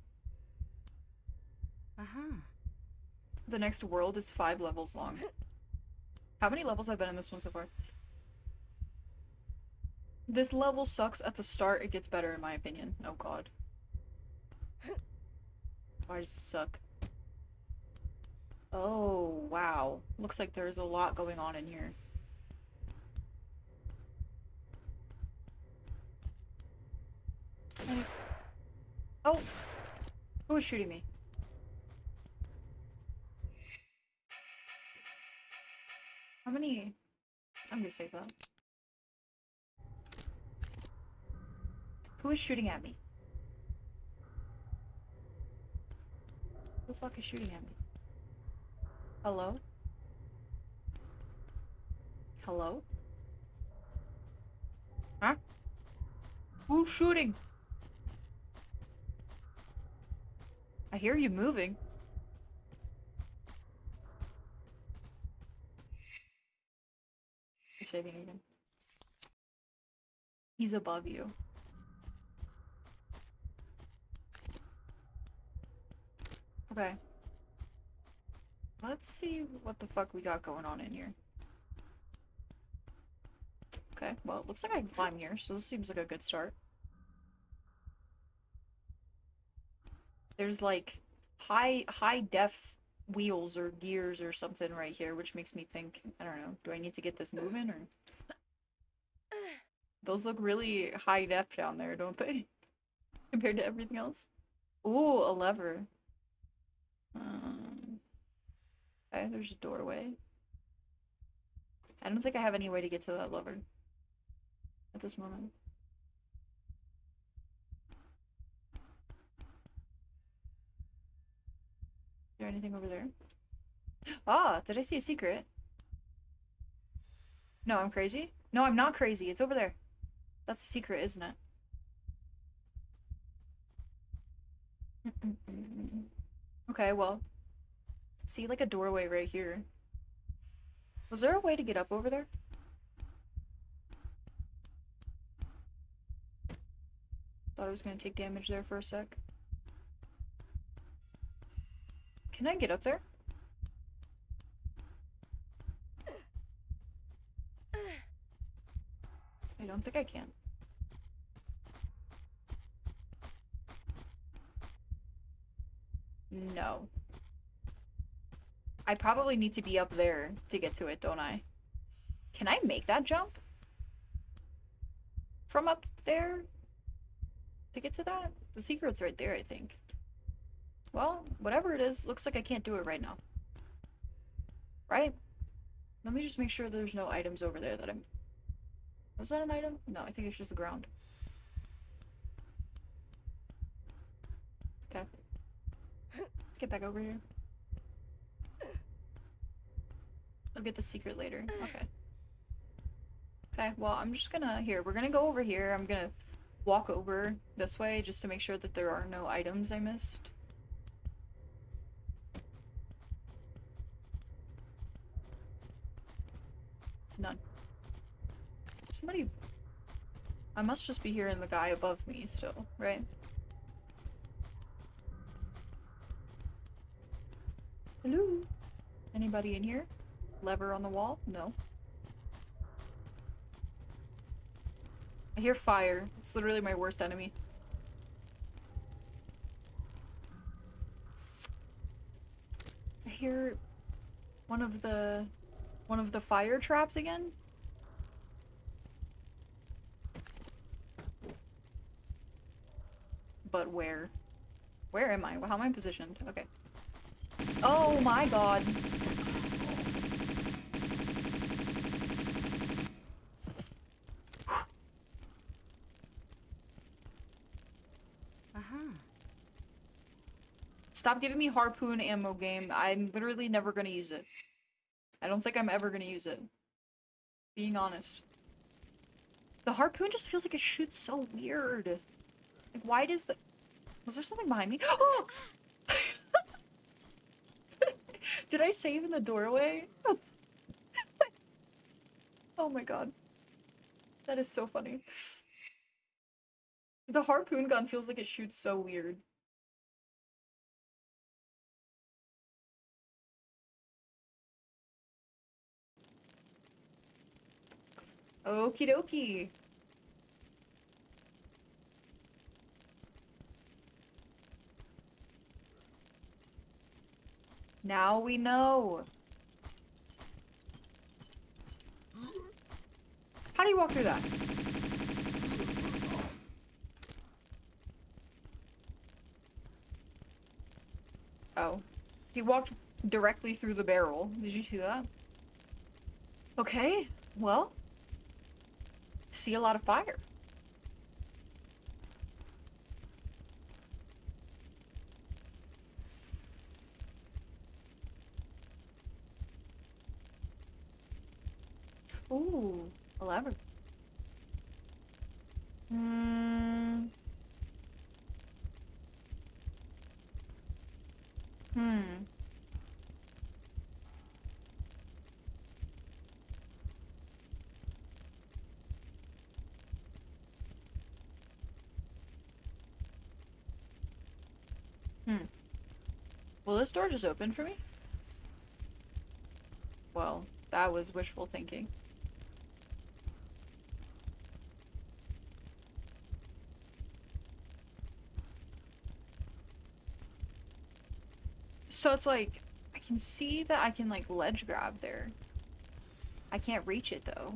The next world is 5 levels long. How many levels have I been in this one so far? This level sucks at the start. It gets better in my opinion. Oh god. Why does this suck? Oh, wow. Looks like there's a lot going on in here. Oh! Who was shooting me? How many? I'm gonna save that. Who is shooting at me? Who the fuck is shooting at me? Hello? Hello? Huh? Who's shooting? I hear you moving. You're saving again. He's above you. Okay. Let's see what the fuck we got going on in here. Okay, well, it looks like I can climb here, so this seems like a good start. There's like high def wheels or gears or something right here, which makes me think, I don't know, do I need to get this moving or? Those look really high def down there, don't they? Compared to everything else. Ooh, a lever. Okay, there's a doorway. I don't think I have any way to get to that lever at this moment. Is there anything over there? Ah, did I see a secret? No, I'm crazy? No, I'm not crazy. It's over there. That's a secret, isn't it? Okay, well. See, like a doorway right here. Was there a way to get up over there? Thought I was gonna take damage there for a sec. Can I get up there? I don't think I can. No. I probably need to be up there to get to it, don't I? Can I make that jump? From up there? To get to that? The secret's right there, I think. Well, whatever it is, looks like I can't do it right now. Right? Let me just make sure there's no items over there that I'm... Was that an item? No, I think it's just the ground. Okay. Let's get back over here. I'll get the secret later. Okay. Okay, well, I'm just gonna... Here, we're gonna go over here. I'm gonna walk over this way just to make sure that there are no items I missed. None. Somebody... I must just be hearing the guy above me still, right? Hello? Anybody in here? Lever on the wall? No. I hear fire. It's literally my worst enemy. I hear one of the fire traps again. But where? Where am I? How am I positioned? Okay. Oh my god. Stop giving me harpoon ammo, game. I'm literally never gonna use it. I don't think I'm ever gonna use it. Being honest. The harpoon just feels like it shoots so weird. Like, why does the... Was there something behind me? Oh! Did I save in the doorway? Oh my god. That is so funny. The harpoon gun feels like it shoots so weird. Okie dokie. Now we know. How do you walk through that? Oh. He walked directly through the barrel. Did you see that? Okay, well. See a lot of fire. Ooh, a lever. Will this door just open for me? Well, that was wishful thinking. So it's like, I can see that I can like ledge grab there. I can't reach it though.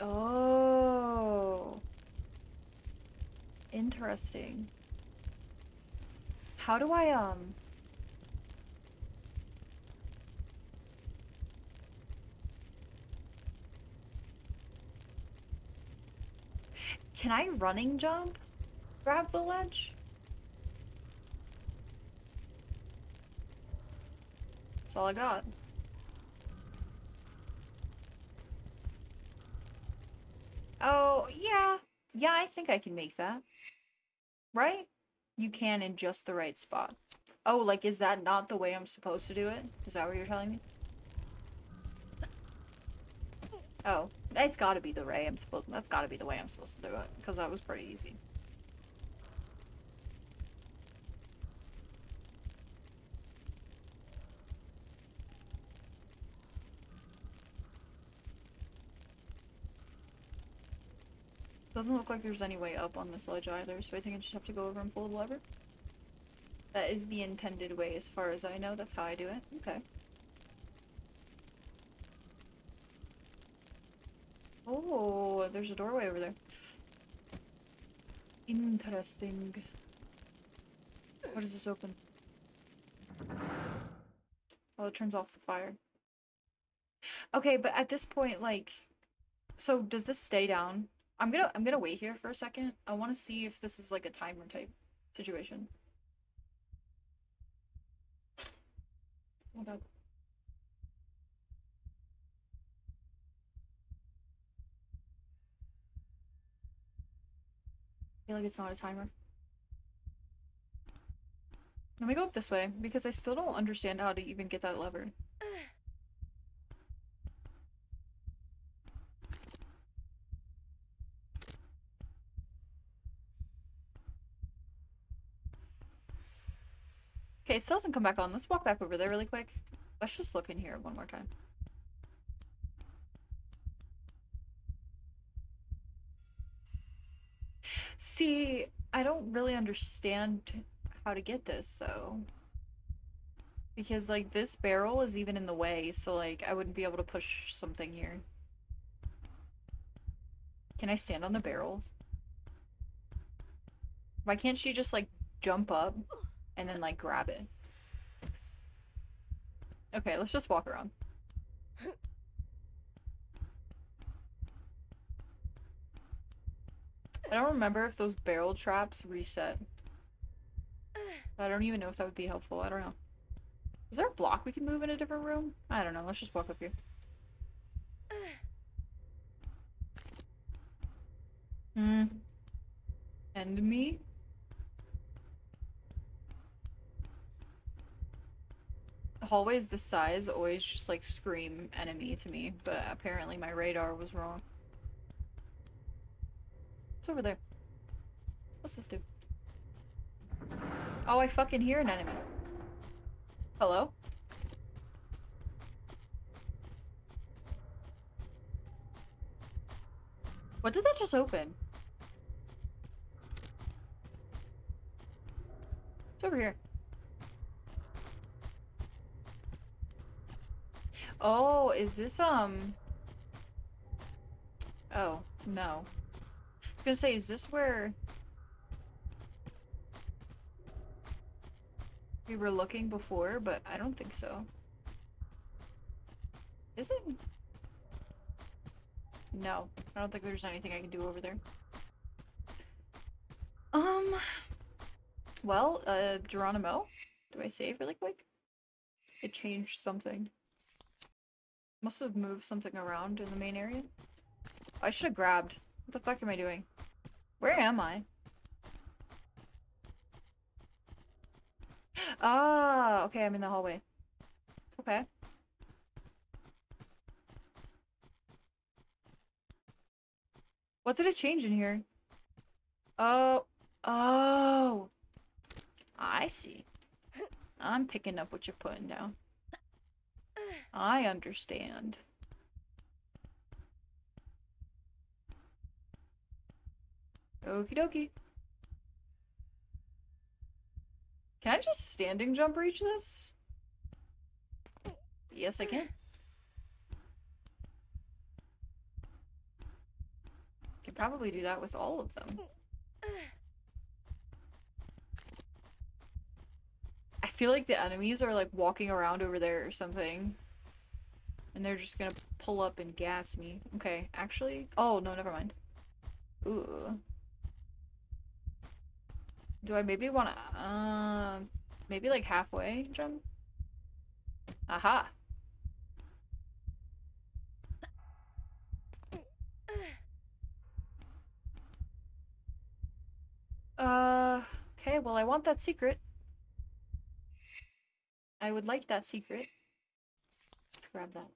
Oh. Interesting. How do I, Can I running jump? Grab the ledge? That's all I got. Oh, yeah. Yeah, I think I can make that. Right? You can in just the right spot. Oh, like, is that not the way I'm supposed to do it? Is that what you're telling me? Oh, it's gotta be the way I'm supposed to do it. That's gotta be the way I'm supposed to do it, because that was pretty easy. Doesn't look like there's any way up on this ledge either, so I think I just have to go over and pull the lever. That is the intended way as far as I know, that's how I do it. Okay. Oh, there's a doorway over there. Interesting. What does this open? Oh, it turns off the fire. Okay, but at this point, like... So, does this stay down? I'm gonna wait here for a second. I want to see if this is like a timer type situation. Hold up. I feel like it's not a timer. Let me go up this way because I still don't understand how to even get that lever. Okay, it still doesn't come back on. Let's walk back over there really quick. Let's just look in here one more time. See, I don't really understand how to get this, though. Because, like, this barrel is even in the way, so, like, I wouldn't be able to push something here. Can I stand on the barrel? Why can't she just, like, jump up and then, like, grab it? Okay, let's just walk around. I don't remember if those barrel traps reset. I don't even know if that would be helpful. I don't know. Is there a block we can move in a different room? I don't know. Let's just walk up here. Hmm. And me? The hallways this size always just, like, scream enemy to me, but apparently my radar was wrong. What's over there? What's this do? Oh, I fucking hear an enemy. Hello? What did that just open? It's over here. Oh, is this, oh, no. I was gonna say, is this where we were looking before, but I don't think so. Is it? No. I don't think there's anything I can do over there. Well, Geronimo. Do I save really quick? It changed something. Must have moved something around in the main area. Oh, I should have grabbed. What the fuck am I doing? Where am I? Ah, okay, I'm in the hallway. Okay. What did it change in here? Oh. Oh. I see. I'm picking up what you're putting down. I understand. Okie dokie. Can I just standing jump reach this? Yes, I can. Can probably do that with all of them. I feel like the enemies are like walking around over there or something. And they're just gonna pull up and gas me. Okay, actually. Oh, no, never mind. Ooh. Do I maybe want to, maybe like halfway jump? Aha! Okay, well I want that secret. I would like that secret. Let's grab that.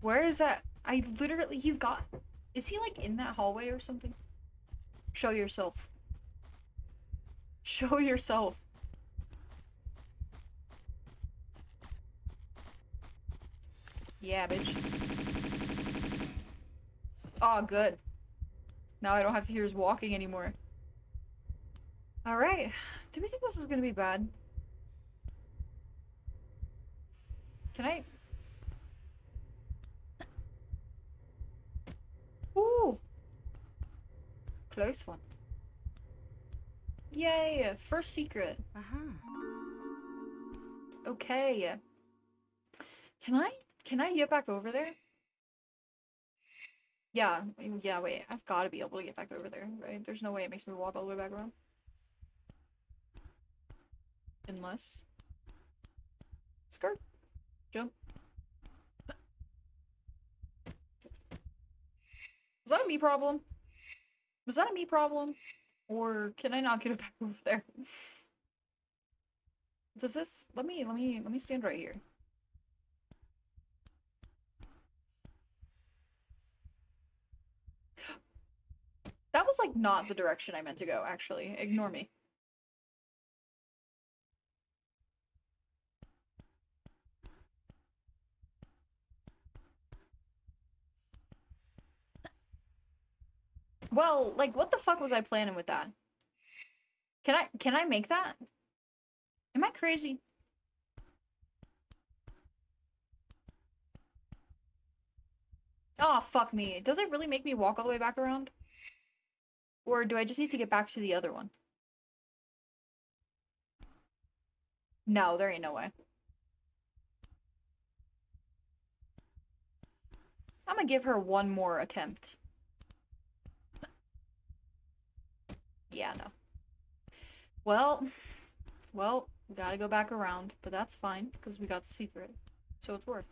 Where is that? I literally, he's got... Is he, like, in that hallway or something? Show yourself. Show yourself. Yeah, bitch. Oh, good. Now I don't have to hear his walking anymore. Alright. Did we think this was gonna be bad? Can I... Ooh! Close one. Yay! First secret. Uh-huh. Okay. Can I get back over there? Yeah, wait. I've got to be able to get back over there, right? There's no way it makes me walk all the way back around. Unless... Skirt. Jump. Was that a me problem? Was that a me problem? Or can I not get it back over there? Does this... Let me stand right here. That was like not the direction I meant to go, actually. Ignore me. Well, like, what the fuck was I planning with that? Can I make that? Am I crazy? Oh, fuck me. Does it really make me walk all the way back around? Or do I just need to get back to the other one? No, there ain't no way. I'm gonna give her one more attempt. Yeah, no. Well, we gotta go back around, but that's fine, because we got the secret, so it's worth.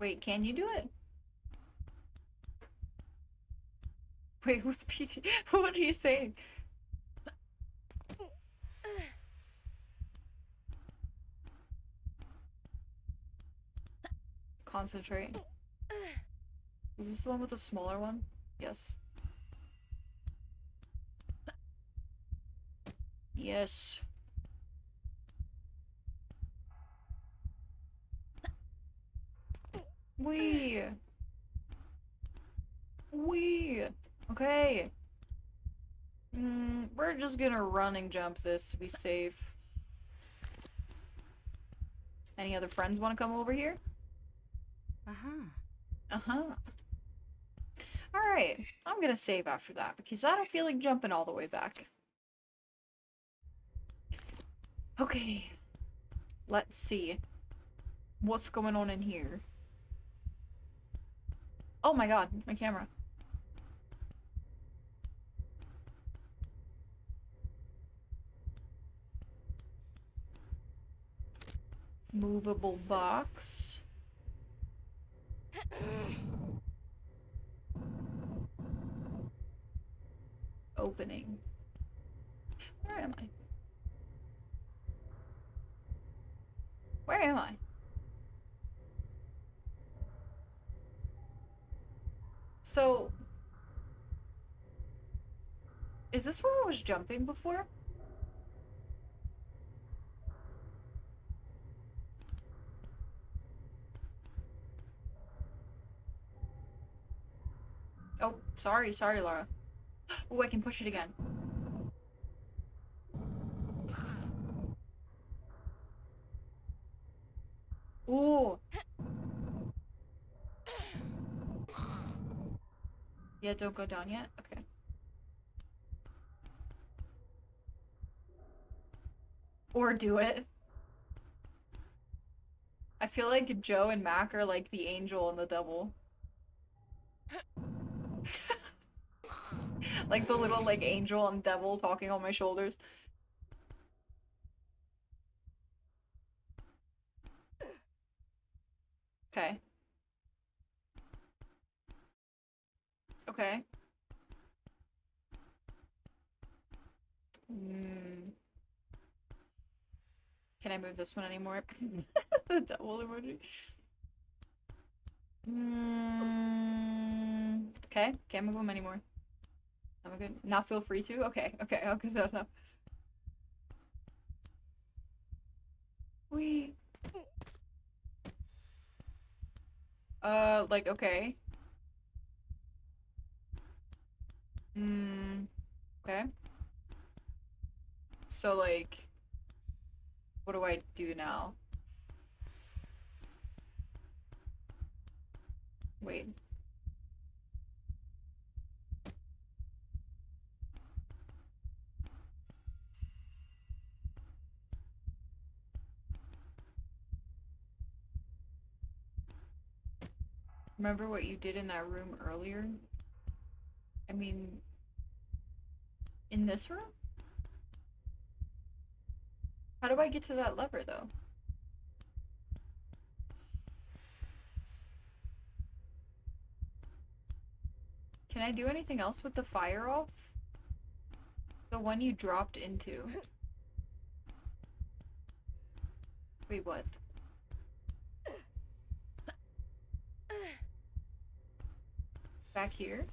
Wait, can you do it? Wait, who's PG? What are you saying? Concentrate. Is this the one with the smaller one? Yes. Yes. Wee. Okay. We're just gonna run and jump this to be safe. Any other friends want to come over here? Alright, I'm gonna save after that, because I don't feel like jumping all the way back. Okay. Let's see. What's going on in here? Oh my god, my camera. Movable box. Opening. Where am I? Where am I? So, is this where I was jumping before? Oh, sorry, Laura. Oh, I can push it again. Ooh. Yeah, don't go down yet? Okay. Or do it. I feel like Joe and Mac are like the angel and the devil. Like the little like angel and devil talking on my shoulders. Okay. Okay. Can I move this one anymore? The devil emoji. Okay, can't move them anymore. Am I good? Now feel free to? Okay, I'll go down now. Wee. Like, okay. Okay. So, like, what do I do now? Wait. Remember what you did in that room earlier? I mean, in this room? How do I get to that lever, though? Can I do anything else with the fire off? The one you dropped into. We would. Back here.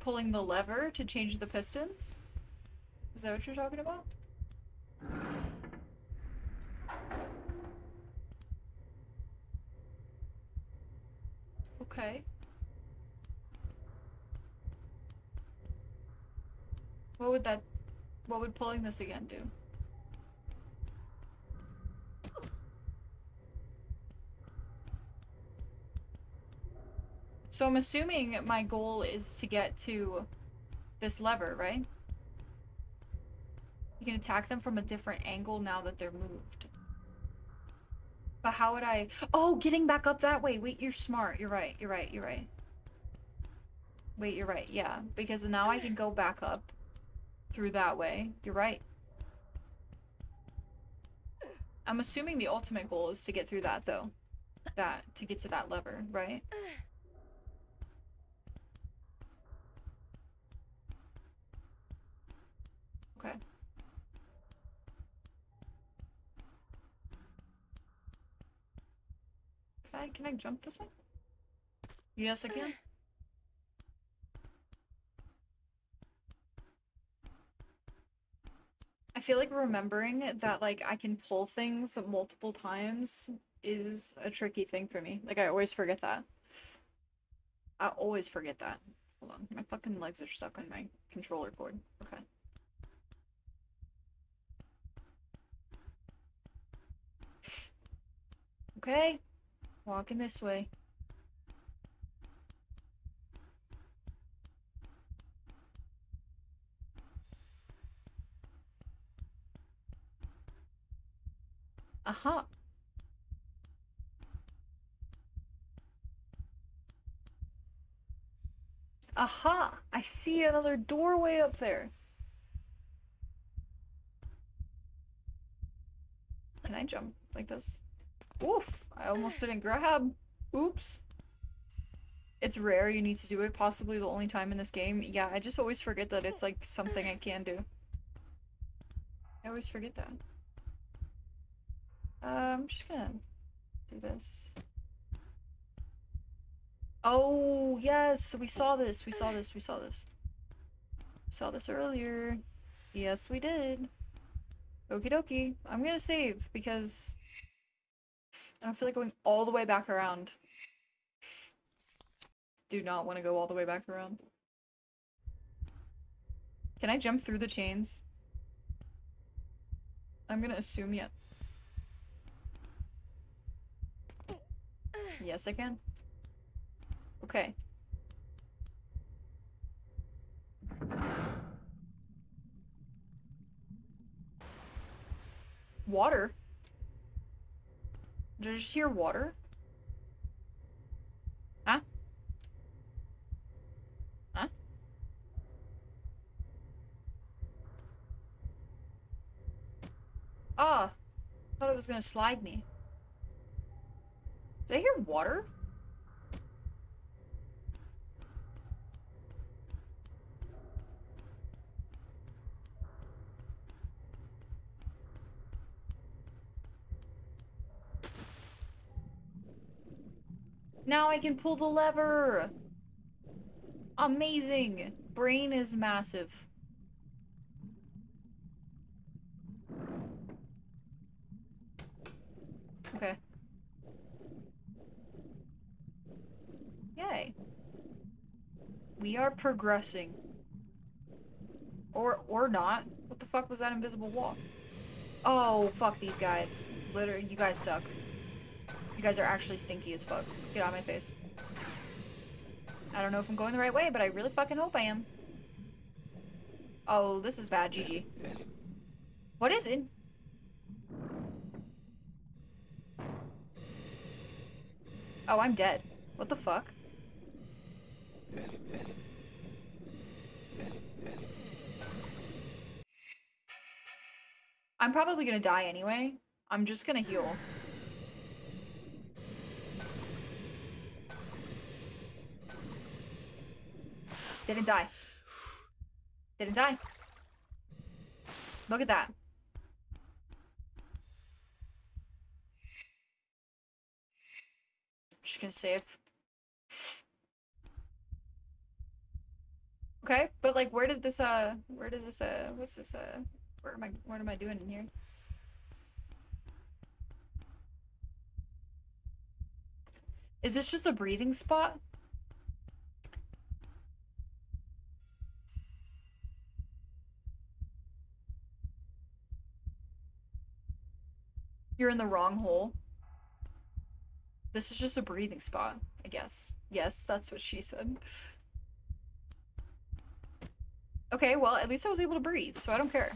Pulling the lever to change the pistons? Is that what you're talking about? Okay. What would pulling this again do? So I'm assuming my goal is to get to this lever, right? You can attack them from a different angle now that they're moved. But how would I... Oh, getting back up that way. Wait, you're smart. You're right. Wait, you're right. Yeah, because now I can go back up through that way. You're right. I'm assuming the ultimate goal is to get through that, though. To get to that lever, right? Okay. Can I jump this one? Yes, I can. I feel like remembering that, like, I can pull things multiple times is a tricky thing for me. Like, I always forget that. Hold on. My fucking legs are stuck on my controller cord. Okay. Okay. Walking this way. Aha! Aha! I see another doorway up there! Can I jump like this? Oof, I almost didn't grab. Oops. It's rare you need to do it, possibly the only time in this game. Yeah, I just always forget that it's like something I can do. I always forget that. I'm just gonna do this. Oh, yes, we saw this earlier. Yes, we did. Okie dokie. I'm gonna save because I don't feel like going all the way back around. Do not want to go all the way back around. Can I jump through the chains? I'm gonna assume yet. Yes, I can. Okay. Water? Did I just hear water? Huh? Huh? Ah! I thought it was gonna slide me. Did I hear water? Now I can pull the lever! Amazing! Brain is massive. Okay. Yay. We are progressing. Or not. What the fuck was that invisible wall? Oh, fuck these guys. Literally, you guys suck. You guys are actually stinky as fuck. Get out of my face. I don't know if I'm going the right way, but I really fucking hope I am. Oh, this is bad, GG. What is it? Oh, I'm dead. What the fuck? I'm probably gonna die anyway. I'm just gonna heal. Didn't die. Didn't die. Look at that. I'm just gonna save. Okay, but like what am I doing in here? Is this just a breathing spot? You're in the wrong hole. This is just a breathing spot, I guess. Yes, that's what she said. Okay, well, at least I was able to breathe, so I don't care.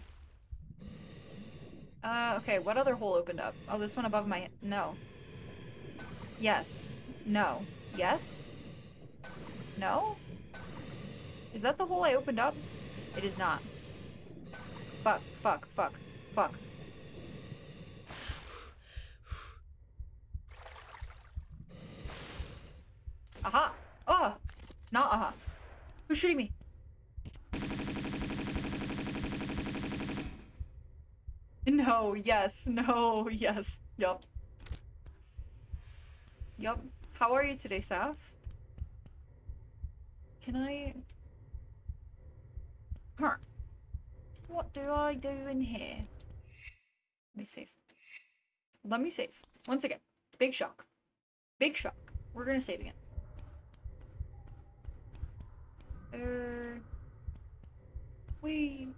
Okay, what other hole opened up? Oh, this one above my head. No. Yes. No. Yes? No? Is that the hole I opened up? It is not. Fuck, fuck, fuck, fuck. Aha! Oh! Not aha. Who's shooting me? No, yes, no, yes. Yup. Yup. How are you today, Saf? Can I... Huh. What do I do in here? Let me save. Let me save. Once again. Big shock. Big shock. We're gonna save again. We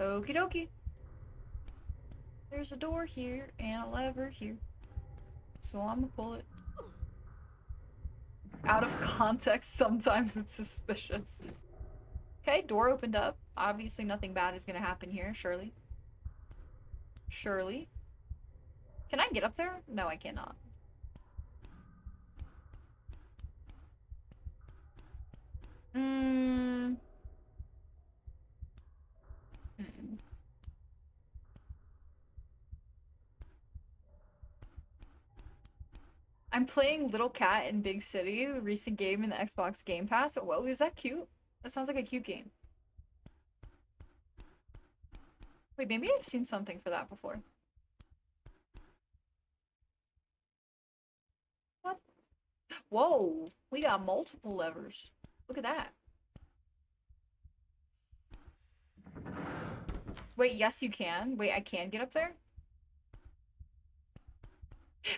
okie dokie. There's a door here and a lever here, so I'm gonna pull it. Out of context, sometimes it's suspicious. Okay, door opened up. Obviously nothing bad is gonna happen here, surely. Surely. Can I get up there? No, I cannot. I'm playing Little Cat in Big City, the recent game in the Xbox Game Pass. Whoa, is that cute? That sounds like a cute game. Wait, maybe I've seen something for that before. What? Whoa, we got multiple levers. Look at that. Wait, yes you can. Wait, I can get up there?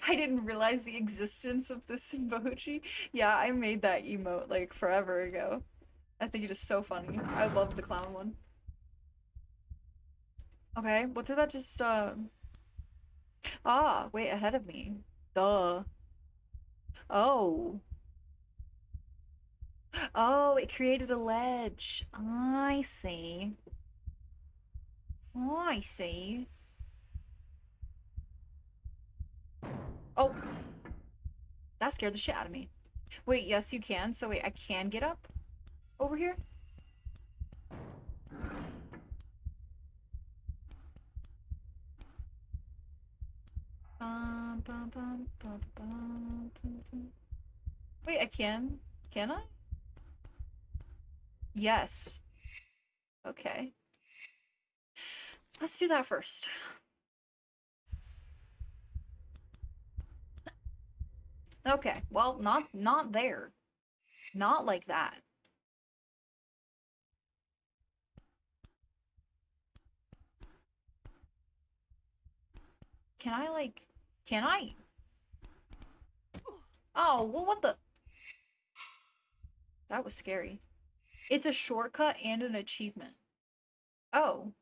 I didn't realize the existence of this emoji. Yeah, I made that emote like forever ago. I think it is so funny. I love the clown one. Okay, what did that just Ah, wait, ahead of me. Duh. Oh. Oh, it created a ledge. I see. I see. Oh. That scared the shit out of me. Wait, yes you can. So wait, I can get up? Over here? Wait, I can? Can I? Yes. Okay. Let's do that first. Okay, well, not there. Not like that. Can I, like... Can I? Oh, well, what the... That was scary. It's a shortcut and an achievement. Oh.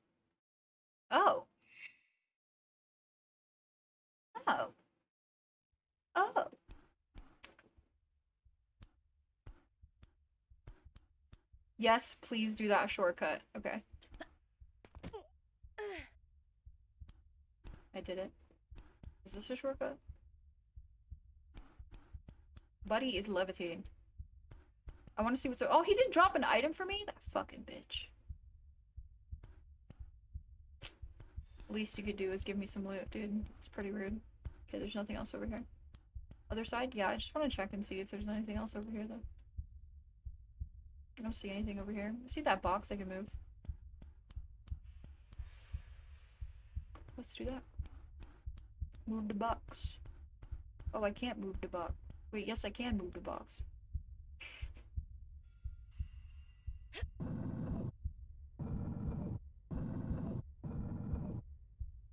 Oh. Oh. Oh. Yes, please do that shortcut. Okay. I did it. Is this a shortcut? Buddy is levitating. I want to see what's... Oh, he didn't drop an item for me? That fucking bitch. Least you could do is give me some loot, dude. It's pretty rude. Okay, there's nothing else over here. Other side? Yeah, I just want to check and see if there's anything else over here, though. I don't see anything over here. See that box I can move? Let's do that. Move the box. Oh, I can't move the box. Wait, yes, I can move the box.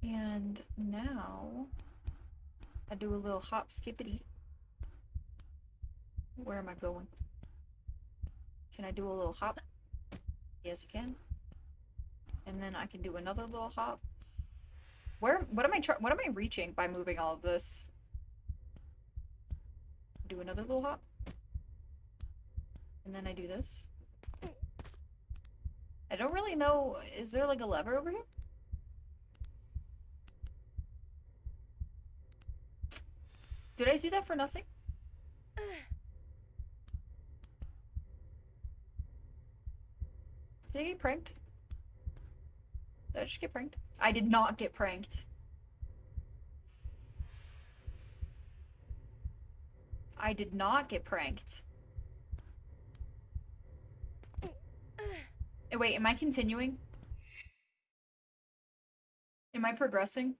And now I do a little hop skippity. Where am I going? Can I do a little hop? Yes, I can. And then I can do another little hop. Where? What am I reaching by moving all of this? Do another little hop. And then I do this. I don't really know. Is there like a lever over here? Did I do that for nothing? Did I get pranked? Did I just get pranked? I did not get pranked. I did not get pranked. Wait, am I continuing? Am I progressing?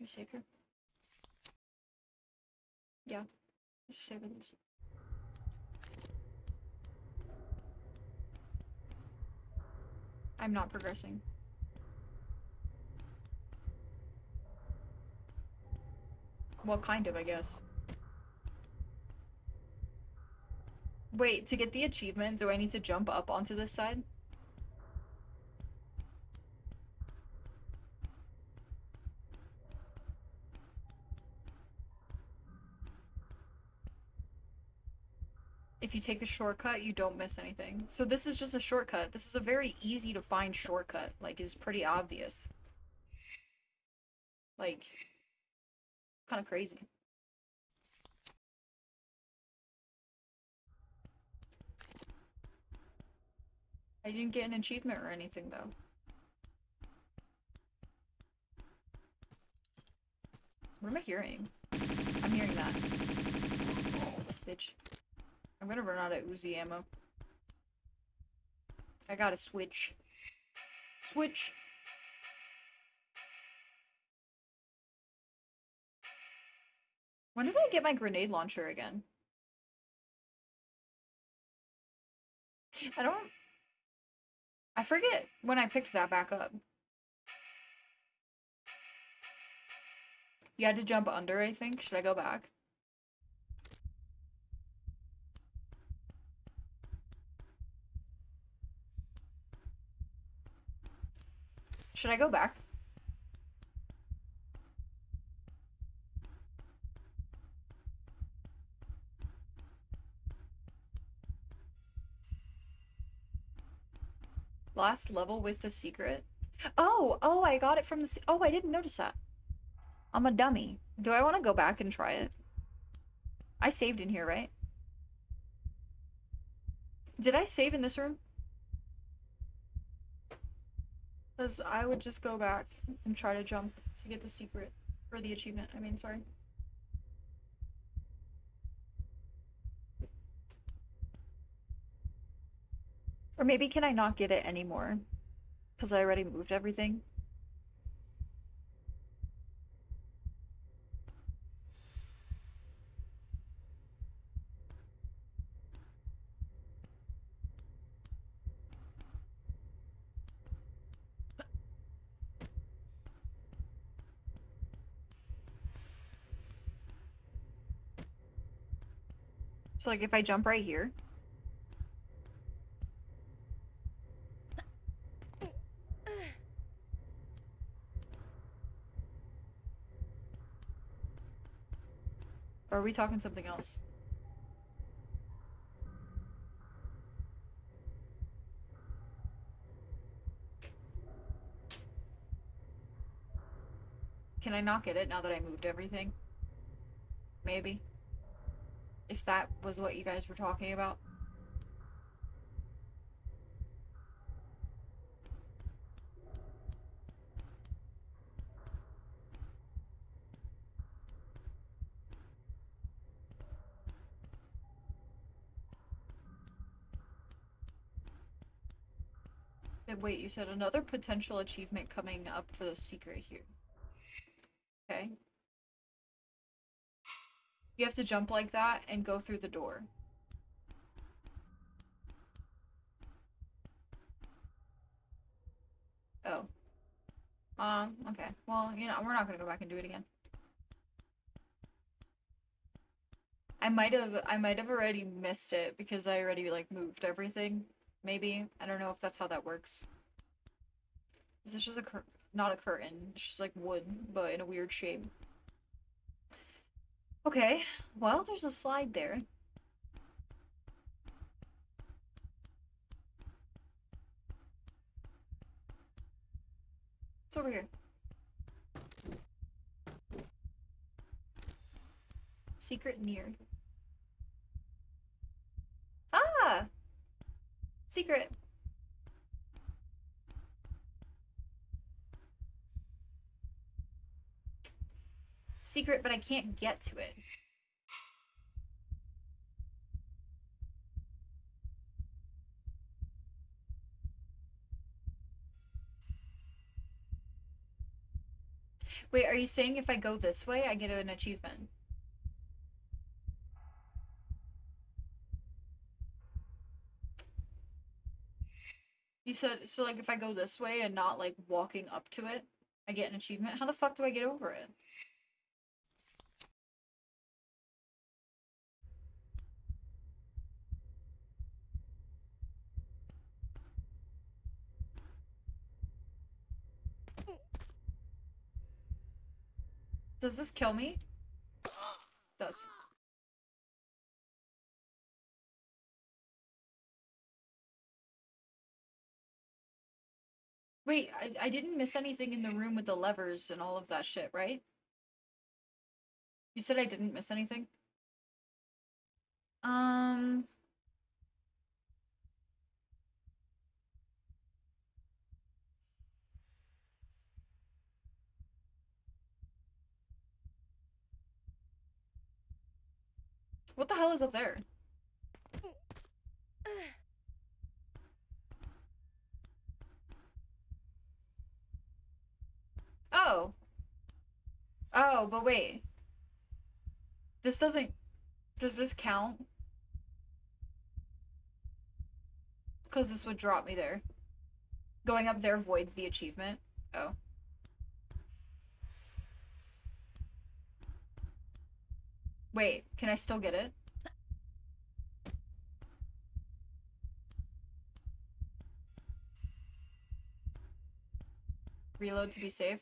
Let me save here. Yeah. Just save it. I'm not progressing. Well, kind of, I guess. Wait, to get the achievement, do I need to jump up onto this side? If you take the shortcut, you don't miss anything. So this is just a shortcut. This is a very easy to find shortcut. Like, it's pretty obvious. Like, kind of crazy. I didn't get an achievement or anything, though. What am I hearing? I'm hearing that. Oh, bitch. I'm gonna run out of Uzi ammo. I gotta switch. Switch! When did I get my grenade launcher again? I forget when I picked that back up. You had to jump under, I think. Should I go back? Should I go back? Last level with the secret? Oh, I got it from the... Oh, I didn't notice that. I'm a dummy. Do I want to go back and try it? I saved in here, right? Did I save in this room? Because I would just go back and try to jump to get the secret. Or the achievement, I mean, sorry. Or maybe can I not get it anymore? Because I already moved everything. So, like, if I jump right here... Or are we talking something else? Can I not get it now that I moved everything? Maybe. If that was what you guys were talking about. Wait, you said another potential achievement coming up for the secret here. Okay. You have to jump like that and go through the door. Oh. Okay. Well, you know, we're not gonna go back and do it again. I might have already missed it because I already, like, moved everything. Maybe. I don't know if that's how that works. This is just a not a curtain. It's just, like, wood, but in a weird shape. Okay. Well, there's a slide there. It's over here. Secret near. Ah! Secret. Secret, but I can't get to it. Wait, are you saying if I go this way, I get an achievement? You said, so, like, if I go this way and not, like, walking up to it, I get an achievement? How the fuck do I get over it? Does this kill me? It does. Wait, I didn't miss anything in the room with the levers and all of that shit, right? You said I didn't miss anything? What the hell is up there? Oh. Oh, but wait. This doesn't... Does this count? Because this would drop me there. Going up there voids the achievement. Oh. Wait, can I still get it? Reload to be safe.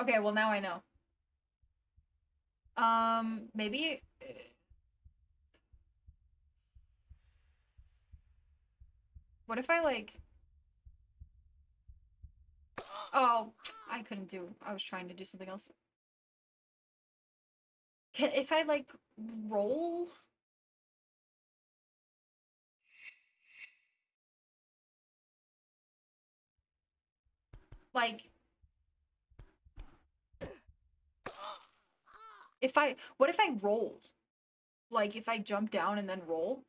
Okay, well, now I know. Maybe... What if I, like... Oh, I couldn't do... I was trying to do something else. If I, like, roll... Like... What if I rolled? Like, if I jump down and then roll?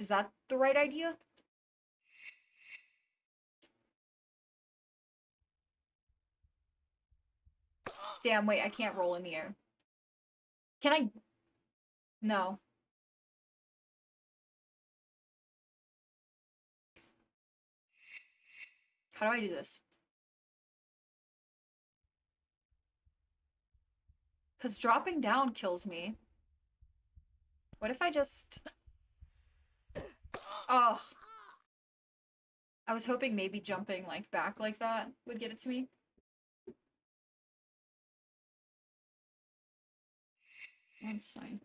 Is that the right idea? Damn, wait, I can't roll in the air. Can I? No. How do I do this? Because dropping down kills me. What if I just... Oh. I was hoping maybe jumping, like, back like that would get it to me. That's fine.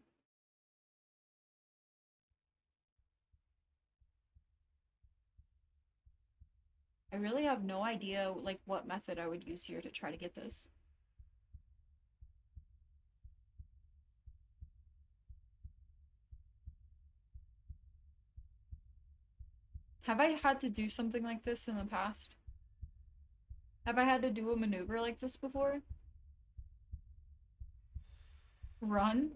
I really have no idea, like, what method I would use here to try to get this. Have I had to do something like this in the past? Have I had to do a maneuver like this before? Run?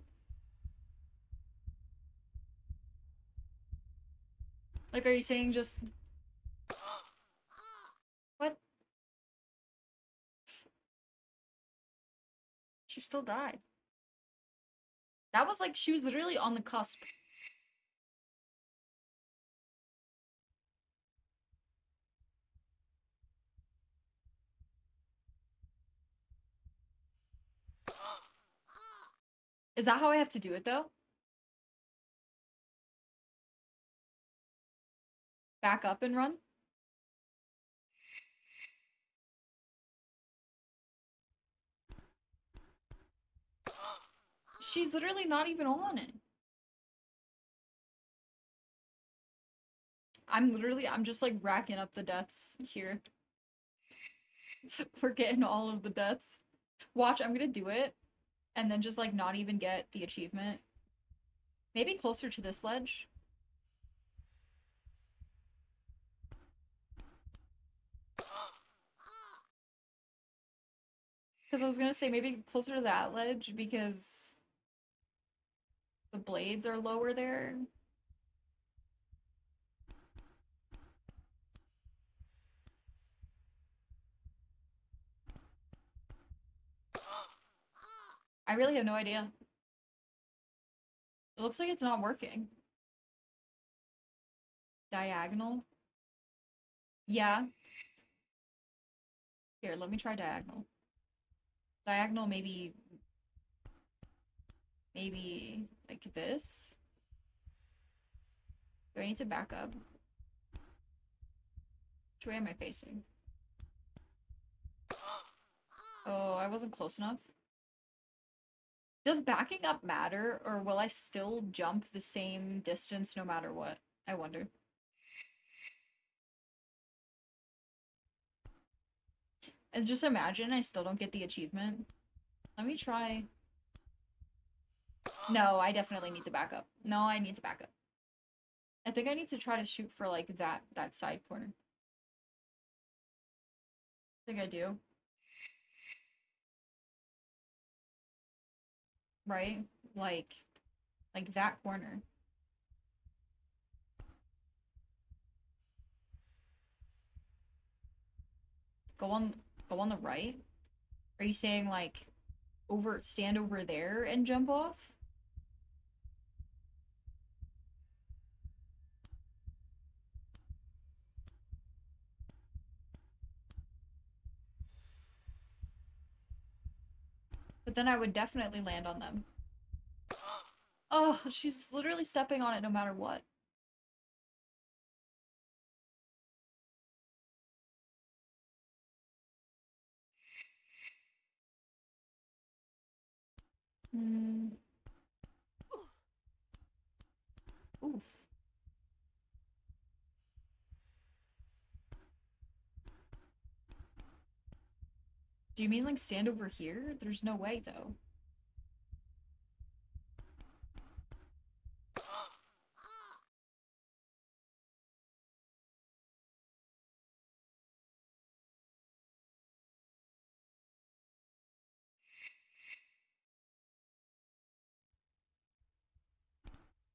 Like, are you saying just... What? She still died. That was like, she was really on the cusp. Is that how I have to do it, though? Back up and run? She's literally not even on it. I'm just like racking up the deaths here. We're getting all of the deaths. Watch, I'm gonna do it. And then just, like, not even get the achievement. Maybe closer to this ledge. Because I was gonna say maybe closer to that ledge because the blades are lower there. I really have no idea. It looks like it's not working. Diagonal? Yeah. Here, let me try diagonal. Diagonal maybe like this? Do I need to back up? Which way am I facing? Oh, I wasn't close enough. Does backing up matter, or will I still jump the same distance no matter what? I wonder. And just imagine I still don't get the achievement. Let me try... No, I definitely need to back up. No, I need to back up. I think I need to try to shoot for, like, that side corner. I think I do. Right? Like that corner. Go on the right? Are you saying like stand over there and jump off? But then I would definitely land on them. Oh, she's literally stepping on it no matter what. Oof. Do you mean, like, stand over here? There's no way, though.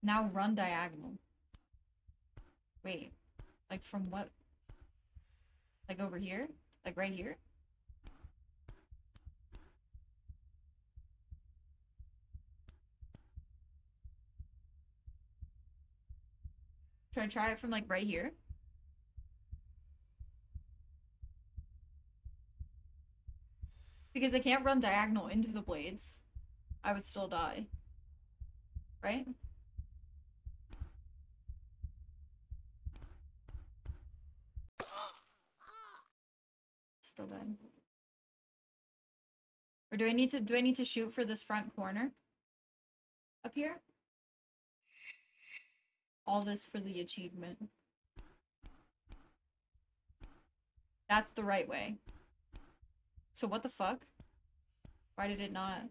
Now run diagonal. Wait. Like, from what? Like, over here? Like, right here? Should I try it from, like, right here? Because I can't run diagonal into the blades. I would still die. Right? Still dead. Or do I need to shoot for this front corner? Up here? All this for the achievement. That's the right way. So what the fuck? Why did it not?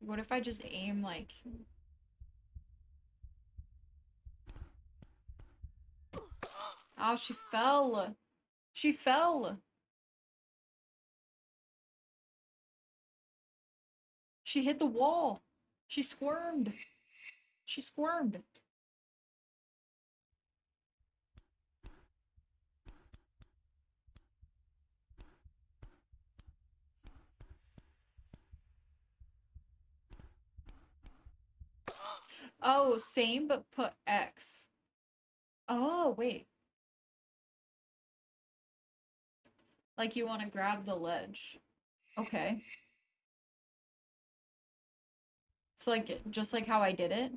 What if I just aim like... Oh, she fell! She fell! She hit the wall. She squirmed. She squirmed. Oh, same, but put X. Oh, wait. Like you want to grab the ledge. Okay. So like, just like how I did it.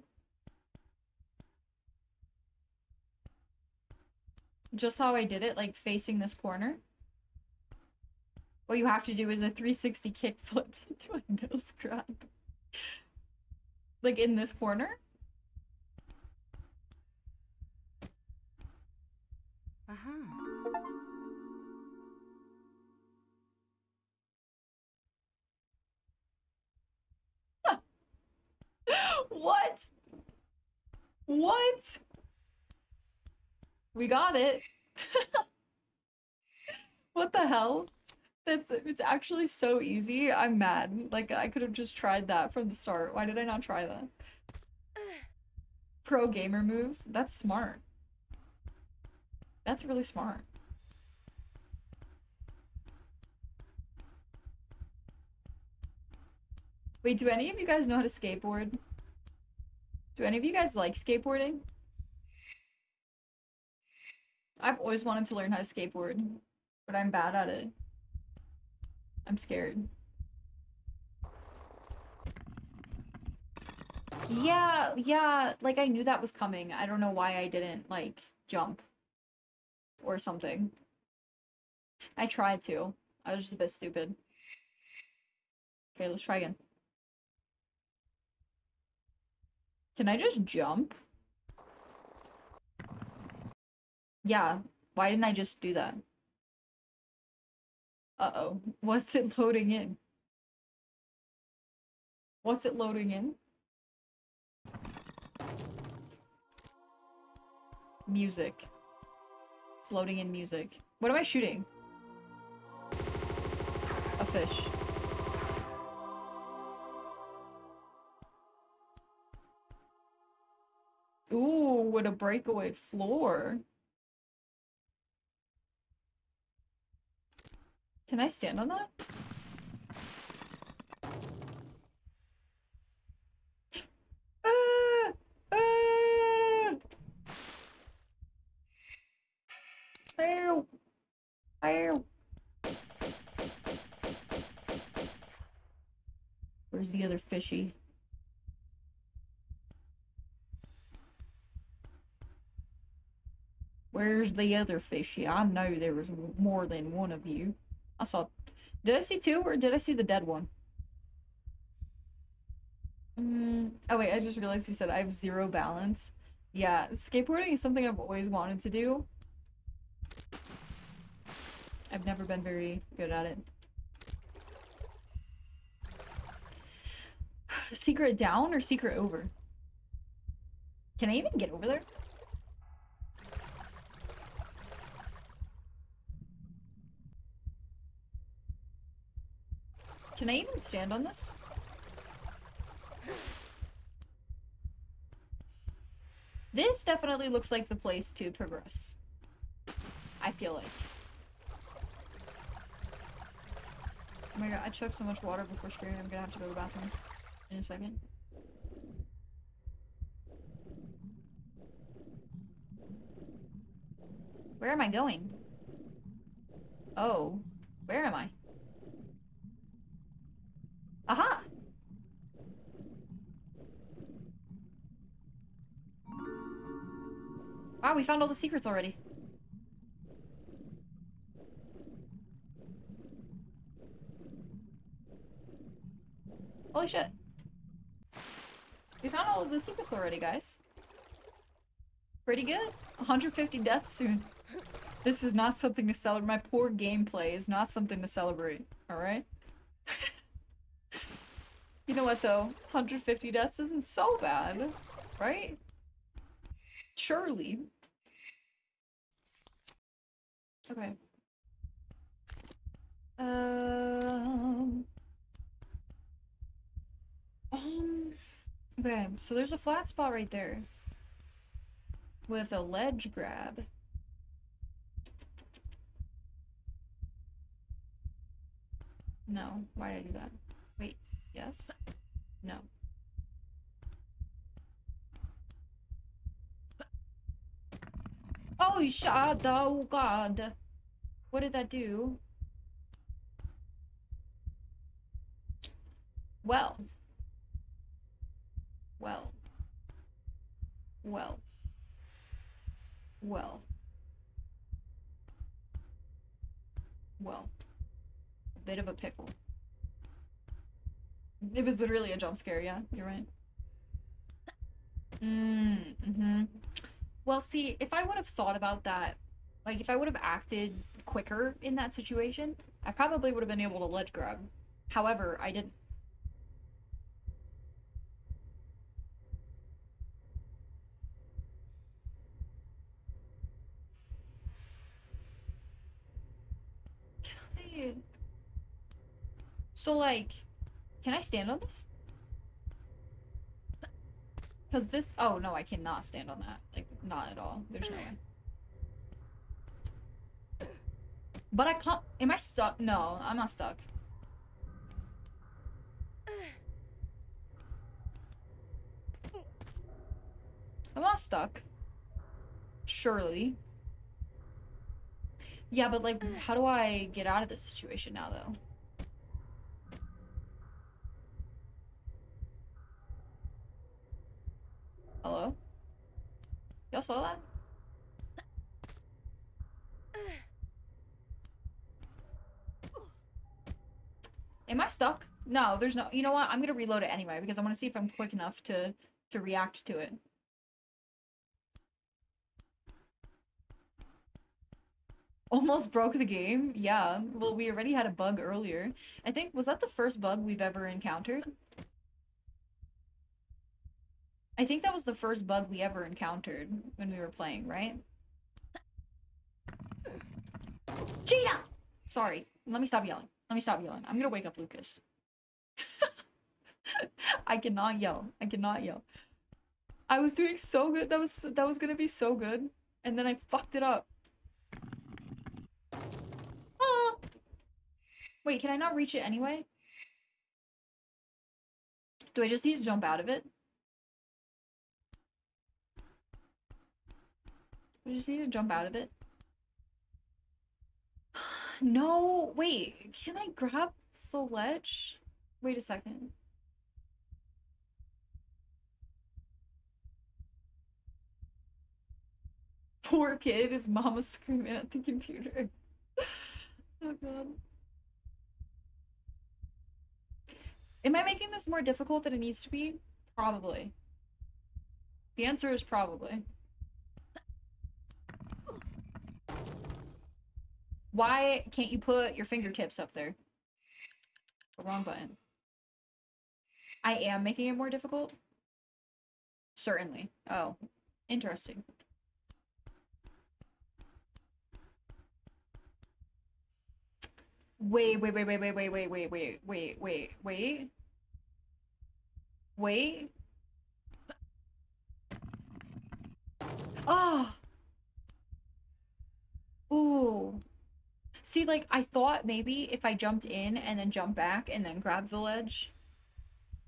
Just how I did it, like facing this corner. What you have to do is a 360 kick flipped into a nose grab. Like in this corner. What? What? We got it. What the hell? It's actually so easy. I'm mad. Like, I could have just tried that from the start. Why did I not try that? Pro gamer moves? That's smart. That's really smart. Wait, do any of you guys know how to skateboard? Do any of you guys like skateboarding? I've always wanted to learn how to skateboard, but I'm bad at it. I'm scared. Yeah, like I knew that was coming. I don't know why I didn't, like, jump or something. I tried to. I was just a bit stupid. Okay, let's try again. Can I just jump? Yeah, why didn't I just do that? Uh-oh, what's it loading in? What's it loading in? Music. It's loading in music. What am I shooting? A fish. Ooh, with a breakaway floor. Can I stand on that? Ow. Ow. Where's the other fishy? Where's the other fishy? I know there was more than one of you. I saw. Did I see two, or did I see the dead one? Oh wait, I just realized you said I have zero balance. Yeah, skateboarding is something I've always wanted to do. I've never been very good at it. Secret down or secret over? Can I even get over there? Can I even stand on this? This definitely looks like the place to progress. I feel like. Oh my god, I chugged so much water before streaming, I'm gonna have to go to the bathroom in a second. Where am I going? Oh, where am I? Aha! Wow, we found all the secrets already. Holy shit. We found all of the secrets already, guys. Pretty good. 150 deaths soon. This is not something to celebrate. My poor gameplay is not something to celebrate. Alright? You know what though? 150 deaths isn't so bad, right? Surely. Okay. Okay, so there's a flat spot right there. With a ledge grab. No, why did I do that? Wait, yes? No. Oh, shut the, oh god. What did that do? Well. Well. Well. Well. Well. A bit of a pickle. It was literally a jump scare, yeah, you're right. Mm-hmm. Well, see, if I would have thought about that, like, if I would have acted quicker in that situation, I probably would have been able to ledge grab. However, I didn't. Can I... So, like, can I stand on this? Because this, oh no, I cannot stand on that. Like, not at all. There's no way. But I can't, am I stuck? No, I'm not stuck. I'm not stuck. Surely. Yeah, but like, how do I get out of this situation now though? Hello? Y'all saw that? Am I stuck? No, there's no- you know what? I'm gonna reload it anyway because I want to see if I'm quick enough to react to it. Almost broke the game? Yeah. Well, we already had a bug earlier. I think- was that the first bug we've ever encountered? I think that was the first bug we ever encountered when we were playing, right? Gina! Sorry. Let me stop yelling. Let me stop yelling. I'm gonna wake up Lucas. I cannot yell. I cannot yell. I was doing so good. That was gonna be so good. And then I fucked it up. Ah! Wait, can I not reach it anyway? Do I just need to jump out of it? We just need to jump out of it. No, wait, can I grab the ledge? Wait a second. Poor kid, his mama's screaming at the computer. Oh god. Am I making this more difficult than it needs to be? Probably. The answer is probably. Why can't you put your fingertips up there? The wrong button. I am making it more difficult? Certainly. Oh, interesting. Wait. Oh! Ooh. See, like, I thought maybe if I jumped in and then jumped back and then grabbed the ledge.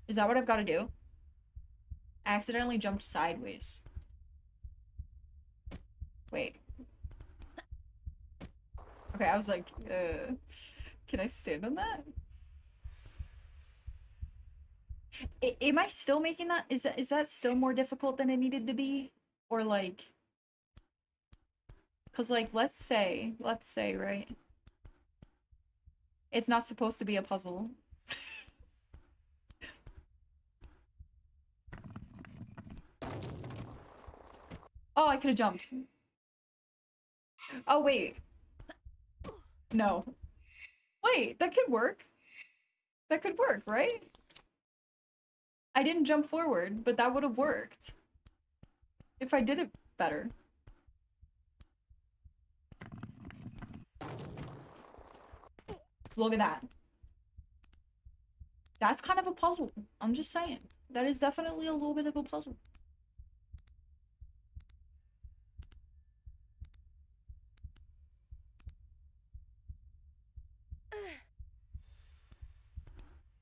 Is that what I've got to do? I accidentally jumped sideways. Wait. Okay, I was like, can I stand on that? Am I still making that? Is that still more difficult than it needed to be? Or like... Because, like, let's say, right? It's not supposed to be a puzzle. Oh, I could have jumped. Oh, wait. No. Wait, that could work. That could work, right? I didn't jump forward, but that would have worked. If I did it better. Look at that. That's kind of a puzzle. I'm just saying. That is definitely a little bit of a puzzle.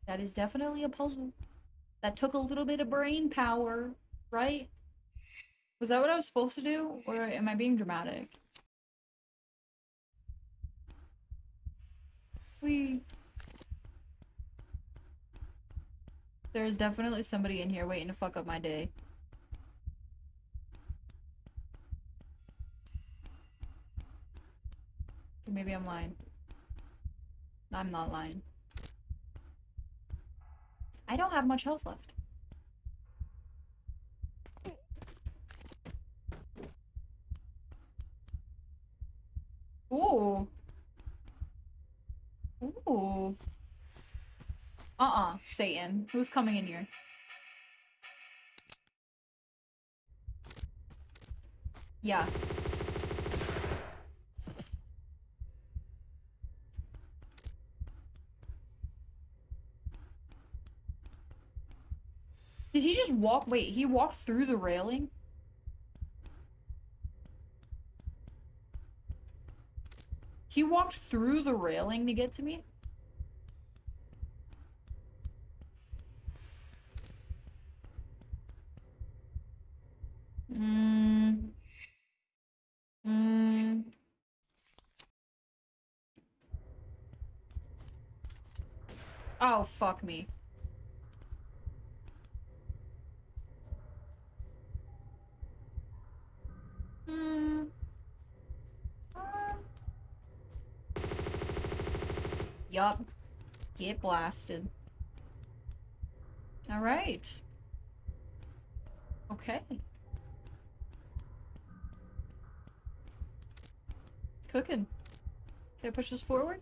That is definitely a puzzle. That took a little bit of brain power, right? Was that what I was supposed to do? Or am I being dramatic? We... There is definitely somebody in here waiting to fuck up my day. Okay, maybe I'm lying. I'm not lying. I don't have much health left. Ooh. Ooh. Satan. Who's coming in here? Yeah. Did he just walk? Wait, he walked through the railing? He walked through the railing to get to me? Oh, fuck me. Yup. Get blasted. All right. Okay. Cooking. Can I push this forward?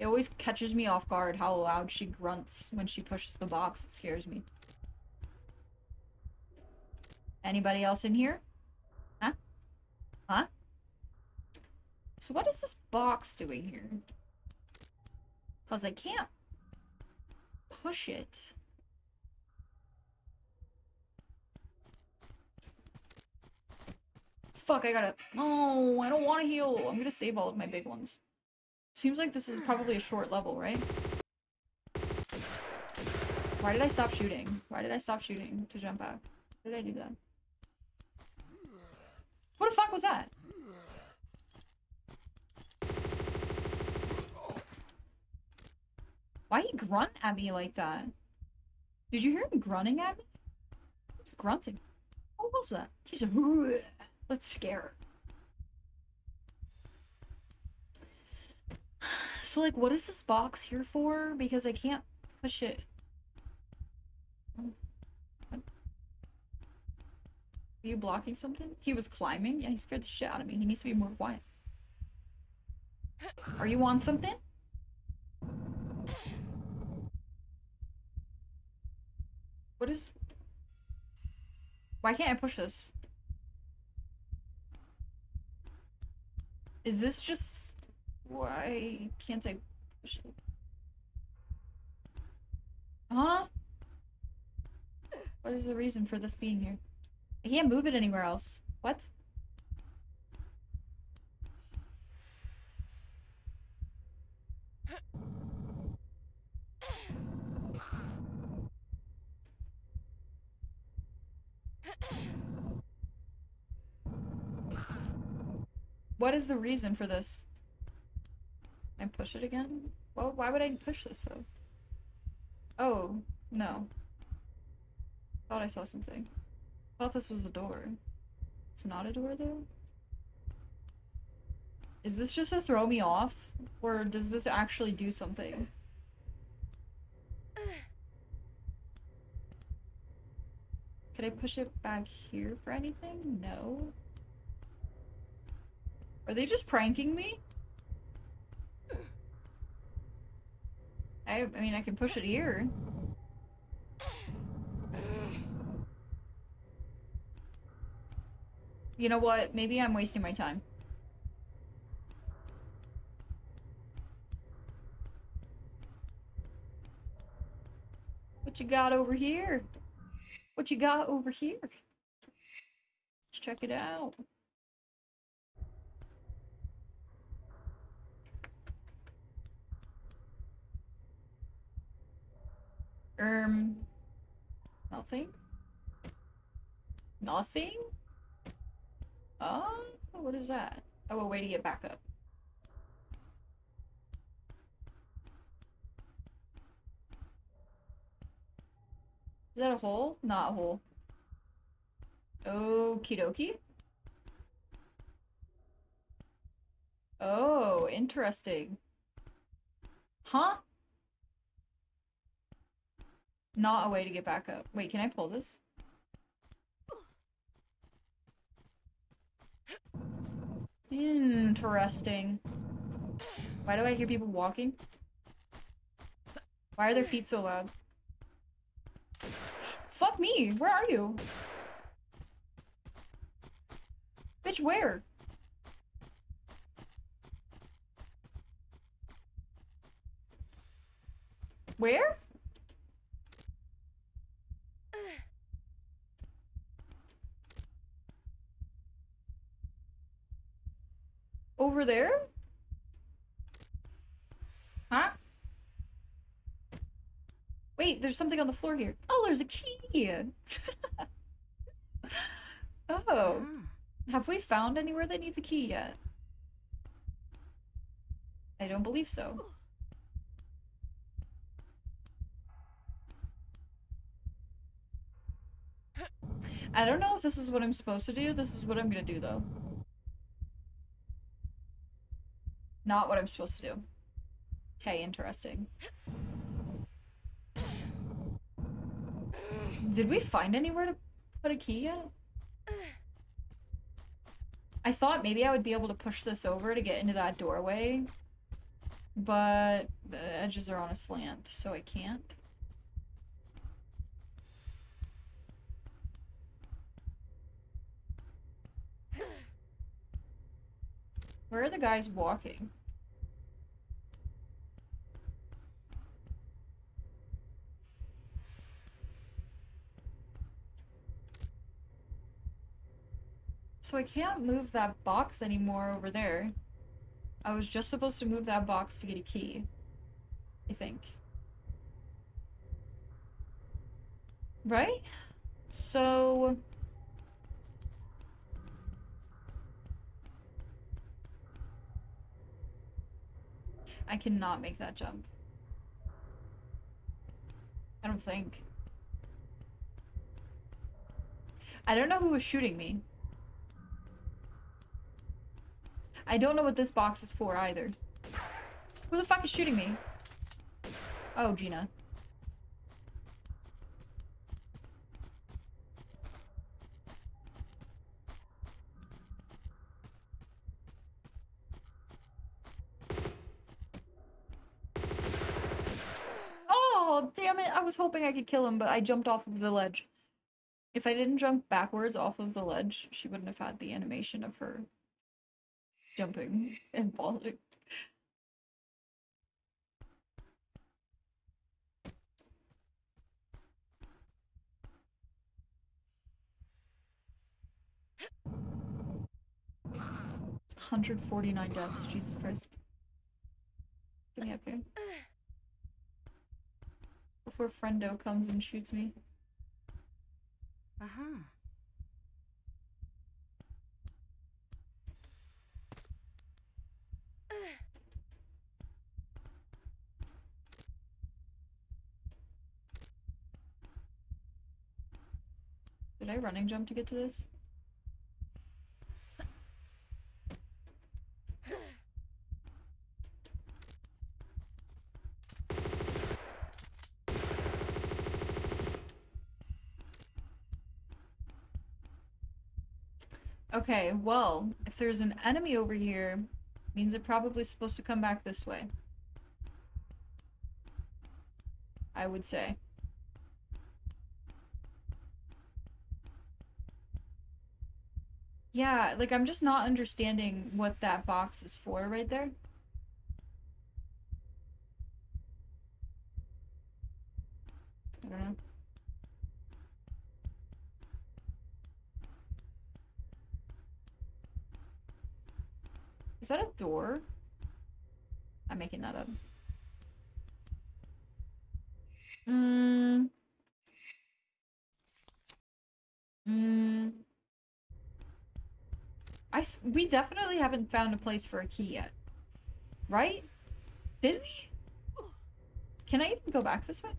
It always catches me off guard how loud she grunts when she pushes the box. It scares me. Anybody else in here? Huh? Huh? So what is this box doing here? Because I can't push it. Fuck, I gotta... No, I don't want to heal. I'm gonna save all of my big ones. Seems like this is probably a short level, right? Why did I stop shooting? Why did I stop shooting to jump back? Why did I do that? What the fuck was that? Why he grunt at me like that? Did you hear him grunting at me? He was grunting. What was that? He's a... Let's scare her. So, like, what is this box here for? Because I can't push it. What? Are you blocking something? He was climbing? Yeah, he scared the shit out of me. He needs to be more quiet. Are you on something? What is... Why can't I push this? Is this just... Why can't I push it? Huh? What is the reason for this being here? I can't move it anywhere else. What? What is the reason for this? And push it again? Well, why would I push this though? Oh, no. Thought I saw something. Thought this was a door. It's not a door though? Is this just to throw me off? Or does this actually do something? Could I push it back here for anything? No. Are they just pranking me? I mean, I can push it here. You know what? Maybe I'm wasting my time. got over here? What you got over here? Let's check it out. Nothing? Nothing? Oh, what is that? Oh, a way to get back up. Is that a hole? Not a hole. Okie dokie. Oh, interesting. Huh? Not a way to get back up. Wait, can I pull this? Interesting. Why do I hear people walking? Why are their feet so loud? Fuck me! Where are you? Bitch, where? Where? Over there? Huh? Wait, there's something on the floor here. Oh, there's a key! Oh. Have we found anywhere that needs a key yet? I don't believe so. I don't know if this is what I'm supposed to do. This is what I'm gonna do, though. Not what I'm supposed to do. Okay, interesting. Did we find anywhere to put a key yet? I thought maybe I would be able to push this over to get into that doorway, but the edges are on a slant, so I can't. Where are the guys walking? So I can't move that box anymore over there. I was just supposed to move that box to get a key, I think. Right? So... I cannot make that jump. I don't think. I don't know who was shooting me. I don't know what this box is for either. Who the fuck is shooting me? Oh, Gina. Damn it, I was hoping I could kill him, but I jumped off of the ledge. If I didn't jump backwards off of the ledge, she wouldn't have had the animation of her jumping and falling. $149 deaths, Jesus Christ. Get me up here. Before Friendo comes and shoots me. Did I running jump to get to this? Okay, well, if there's an enemy over here, it means they're probably supposed to come back this way. I would say. Yeah, like, I'm just not understanding what that box is for right there. I don't know. Is that a door? I'm making that up. We definitely haven't found a place for a key yet. Right? Did we? Can I even go back this way?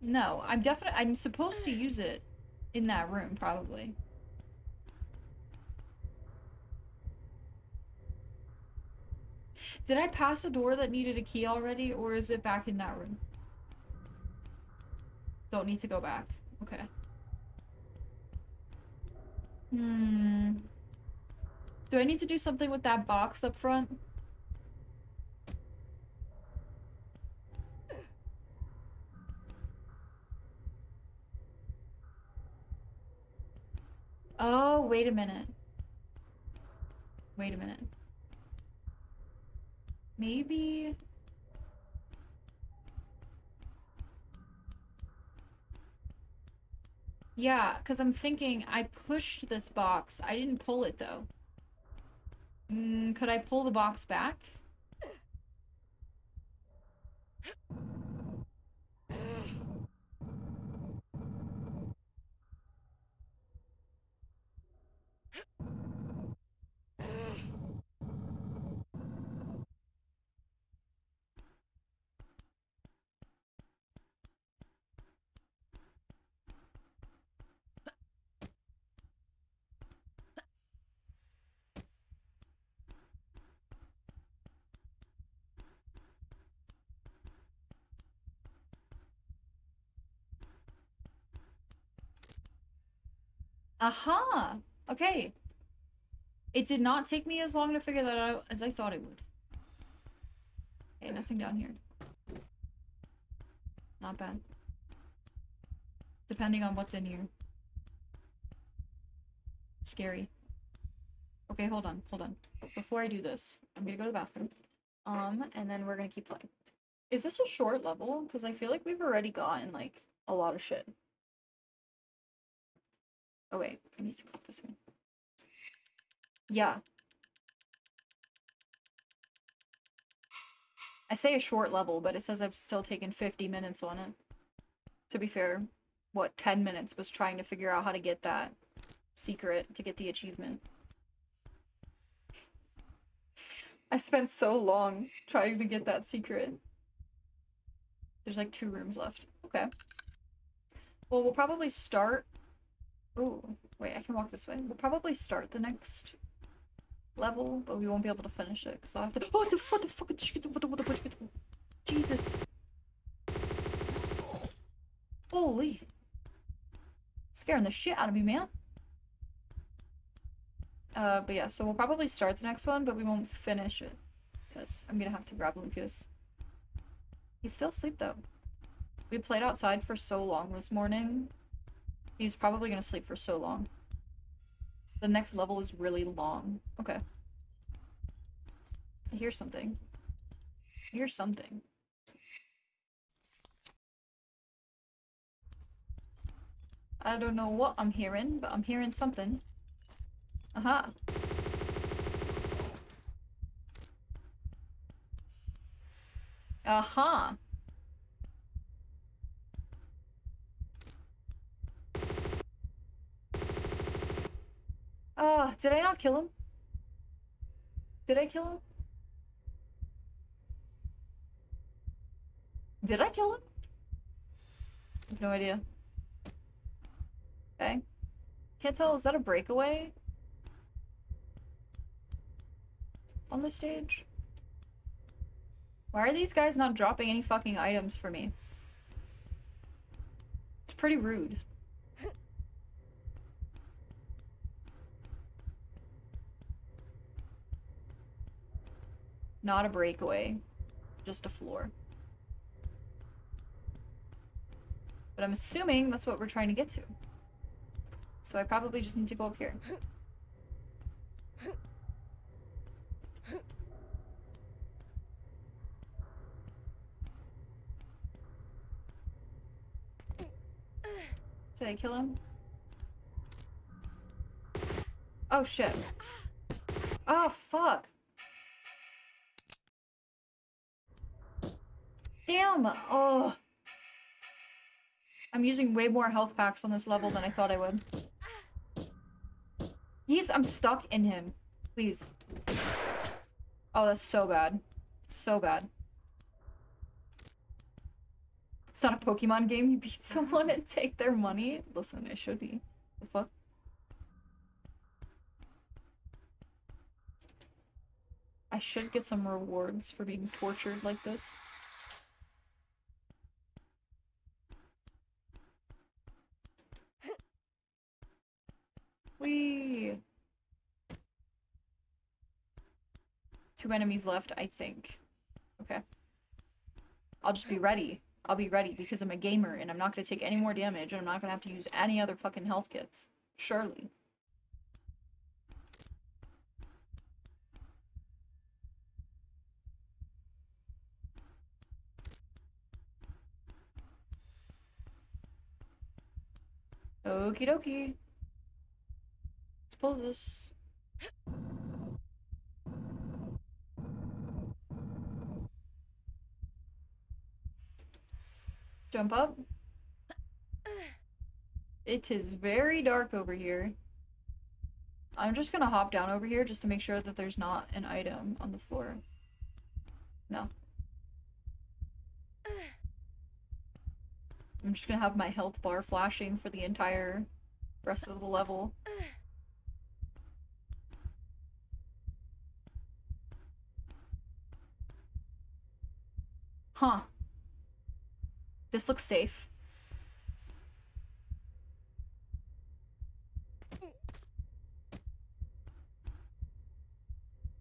No, I'm supposed to use it in that room, probably. Did I pass a door that needed a key already, or is it back in that room? Don't need to go back. Okay. Do I need to do something with that box up front? Oh, wait a minute. Wait a minute. Maybe... Yeah, because I'm thinking I pushed this box. I didn't pull it, though. Could I pull the box back? Aha! Okay. It did not take me as long to figure that out as I thought it would. Okay, nothing down here. Not bad. Depending on what's in here. Scary. Okay, hold on, hold on. Before I do this, I'm gonna go to the bathroom. And then we're gonna keep playing. Is this a short level? Because I feel like we've already gotten, like, a lot of shit. Oh wait, I need to click this one. Yeah. I say a short level, but it says I've still taken 50 minutes on it. To be fair, what, 10 minutes was trying to figure out how to get that secret to get the achievement. I spent so long trying to get that secret. There's like 2 rooms left. Okay. Well, we'll probably start... Oh, wait, I can walk this way. We'll probably start the next level, but we won't be able to finish it because I'll have to. Oh, what the fuck? Jesus. Holy. Scaring the shit out of me, man. But yeah, so we'll probably start the next one, but we won't finish it because I'm gonna have to grab Lucas. He's still asleep, though. We played outside for so long this morning. He's probably gonna sleep for so long. The next level is really long. Okay. I hear something. I hear something. I don't know what I'm hearing, but I'm hearing something. Aha! Aha! Did I not kill him? Did I kill him? Did I kill him? I have no idea. Okay. Can't tell, is that a breakaway? On the stage? Why are these guys not dropping any fucking items for me? It's pretty rude. Not a breakaway, just a floor. But I'm assuming that's what we're trying to get to. So I probably just need to go up here. Did I kill him? Oh shit. Oh fuck. Damn! Oh. I'm using way more health packs on this level than I thought I would. I'm stuck in him. Please. Oh, that's so bad. So bad. It's not a Pokemon game. You beat someone and take their money. Listen, it should be. The fuck? I should get some rewards for being tortured like this. Whee! Two enemies left, I think. Okay. I'll just be ready. I'll be ready because I'm a gamer and I'm not going to take any more damage and I'm not going to have to use any other fucking health kits. Surely. Okie dokie. Let's pull this. Jump up. It is very dark over here. I'm just gonna hop down over here just to make sure that there's not an item on the floor. No. I'm just gonna have my health bar flashing for the entire rest of the level. Huh. This looks safe.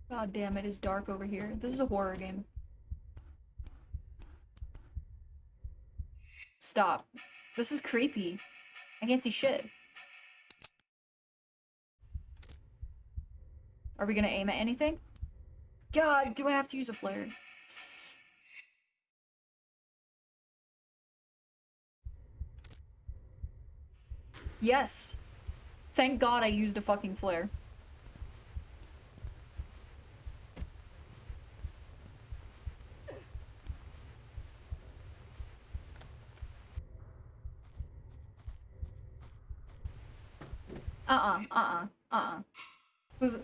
God damn, it is dark over here. This is a horror game. Stop. This is creepy. I can't see shit. Are we gonna aim at anything? God, do I have to use a flare? Yes. Thank God I used a fucking flare.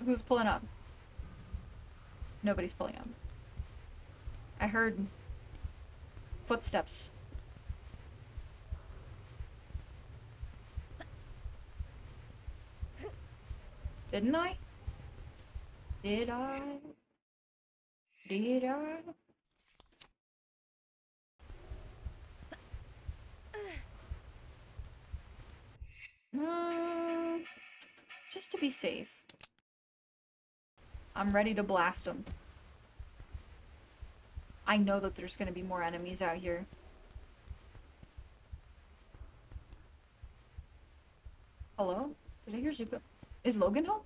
Who's pulling up? Nobody's pulling up. I heard footsteps. Didn't I? Did I? Did I? Just to be safe. I'm ready to blast them. I know that there's gonna be more enemies out here. Hello? Did I hear Zuko? Is Logan home?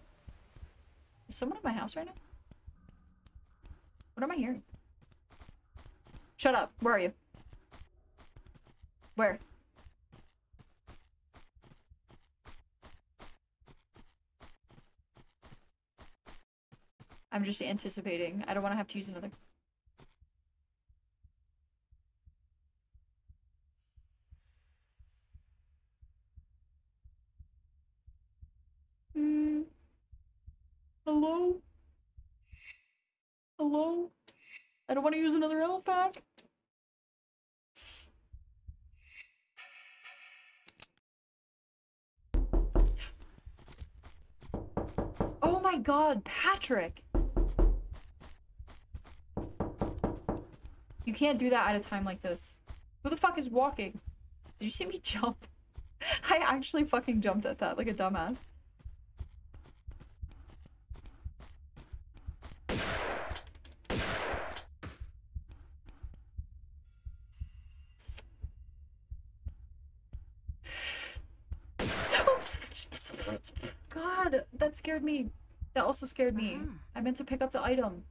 Is someone at my house right now? What am I hearing? Shut up. Where are you? Where? I'm just anticipating. I don't want to have to use another. Hello? Hello? I don't want to use another health pack. Oh my God, Patrick! You can't do that at a time like this. Who the fuck is walking? Did you see me jump? I actually fucking jumped at that like a dumbass. God, that scared me. That also scared me. I meant to pick up the item.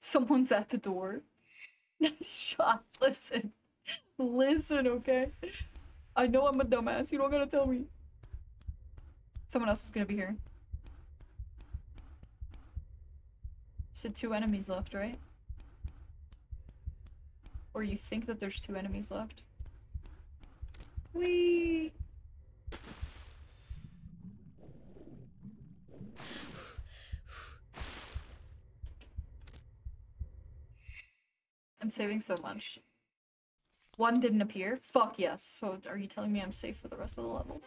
Someone's at the door. Sean, listen. Listen, okay? I know I'm a dumbass. You don't gotta tell me. Someone else is gonna be here. You said 2 enemies left, right? Or you think that there's 2 enemies left? Whee! I'm saving so much. 1 didn't appear? Fuck yes. So are you telling me I'm safe for the rest of the level?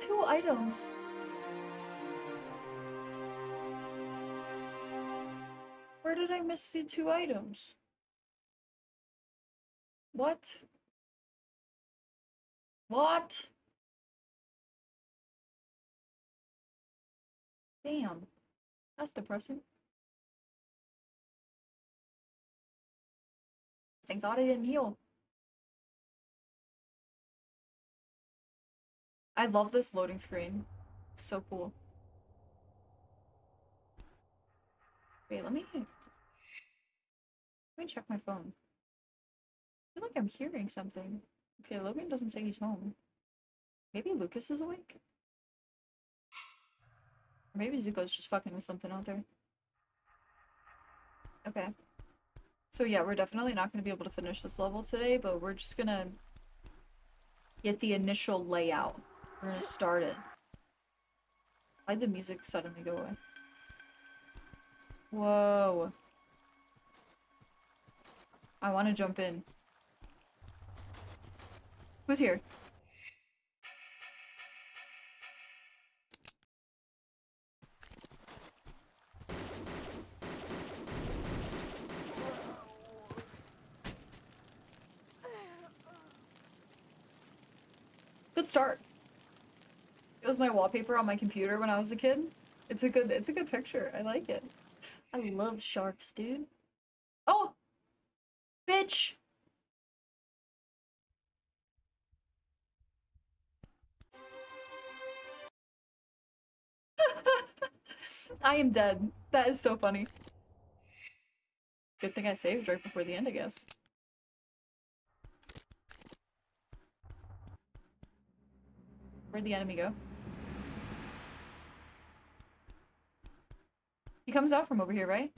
2 items. Where did I miss the 2 items? What? What? Damn. That's depressing. Thank God I didn't heal. I love this loading screen. It's so cool. Wait, let me check my phone. I feel like I'm hearing something. Okay, Logan doesn't say he's home. Maybe Lucas is awake? Or maybe Zuko's just fucking with something out there. Okay. So yeah, we're definitely not going to be able to finish this level today, but we're just going to get the initial layout. We're going to start it. Why'd the music suddenly go away? Whoa. I want to jump in. Who's here? Good start. It was my wallpaper on my computer when I was a kid. It's a good picture. I like it. I love sharks, dude. Oh! Bitch! I am dead. That is so funny. Good thing I saved right before the end, I guess. Where'd the enemy go? He comes out from over here, right?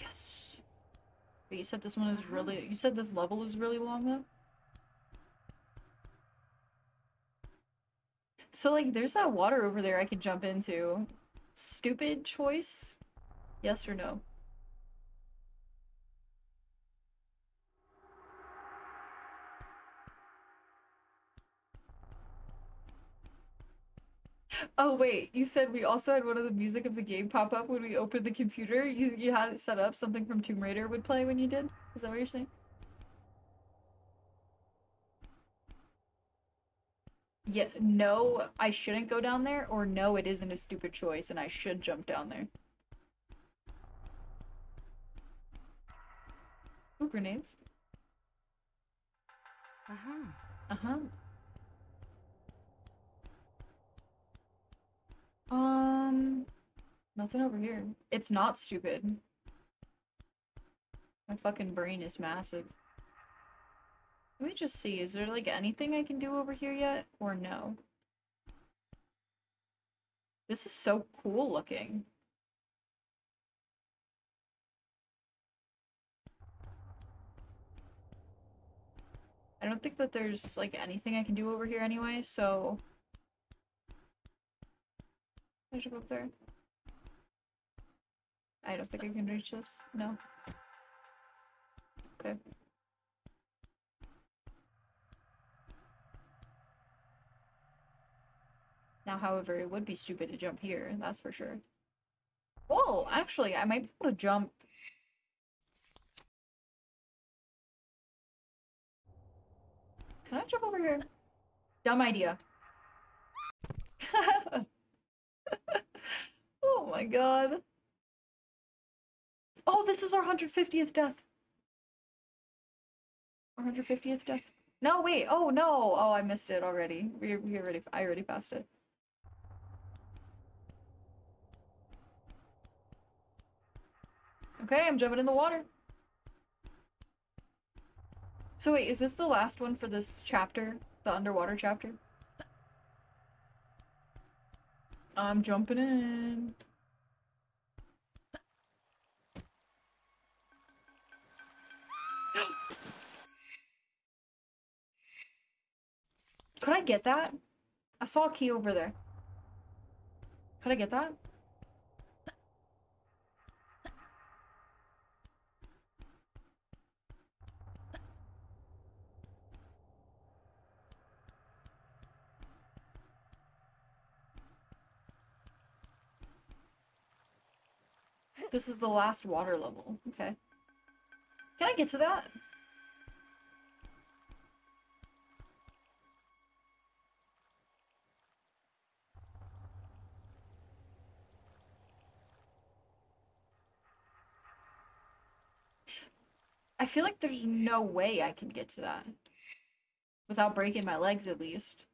Yes! Wait, you said this one is really- you said this level is really long, though? So, like, there's that water over there I could jump into. Stupid choice? Yes or no? Oh wait, you said we also had one of the music of the game pop up when we opened the computer. You had it set up, something from Tomb Raider would play when you did? Is that what you're saying? Yeah, no, I shouldn't go down there, or no, it isn't a stupid choice and I should jump down there. Ooh, grenades. Uh-huh. Uh-huh. Nothing over here. It's not stupid. My fucking brain is massive. Let me just see, is there like anything I can do over here yet? Or no? This is so cool looking. I don't think that there's like anything I can do over here anyway, so... Can I jump up there? I don't think I can reach this. No. Okay. Now, however, it would be stupid to jump here, that's for sure. Whoa, actually, I might be able to jump. Can I jump over here? Dumb idea. Oh my god. Oh, this is our 150th death. 450th death. No, wait. Oh, no. Oh, I missed it already. I already passed it. Okay, I'm jumping in the water. So wait, is this the last one for this chapter? The underwater chapter? I'm jumping in. Could I get that? I saw a key over there. Could I get that? This is the last water level. Okay. Can I get to that? I feel like there's no way I can get to that. Without breaking my legs, at least.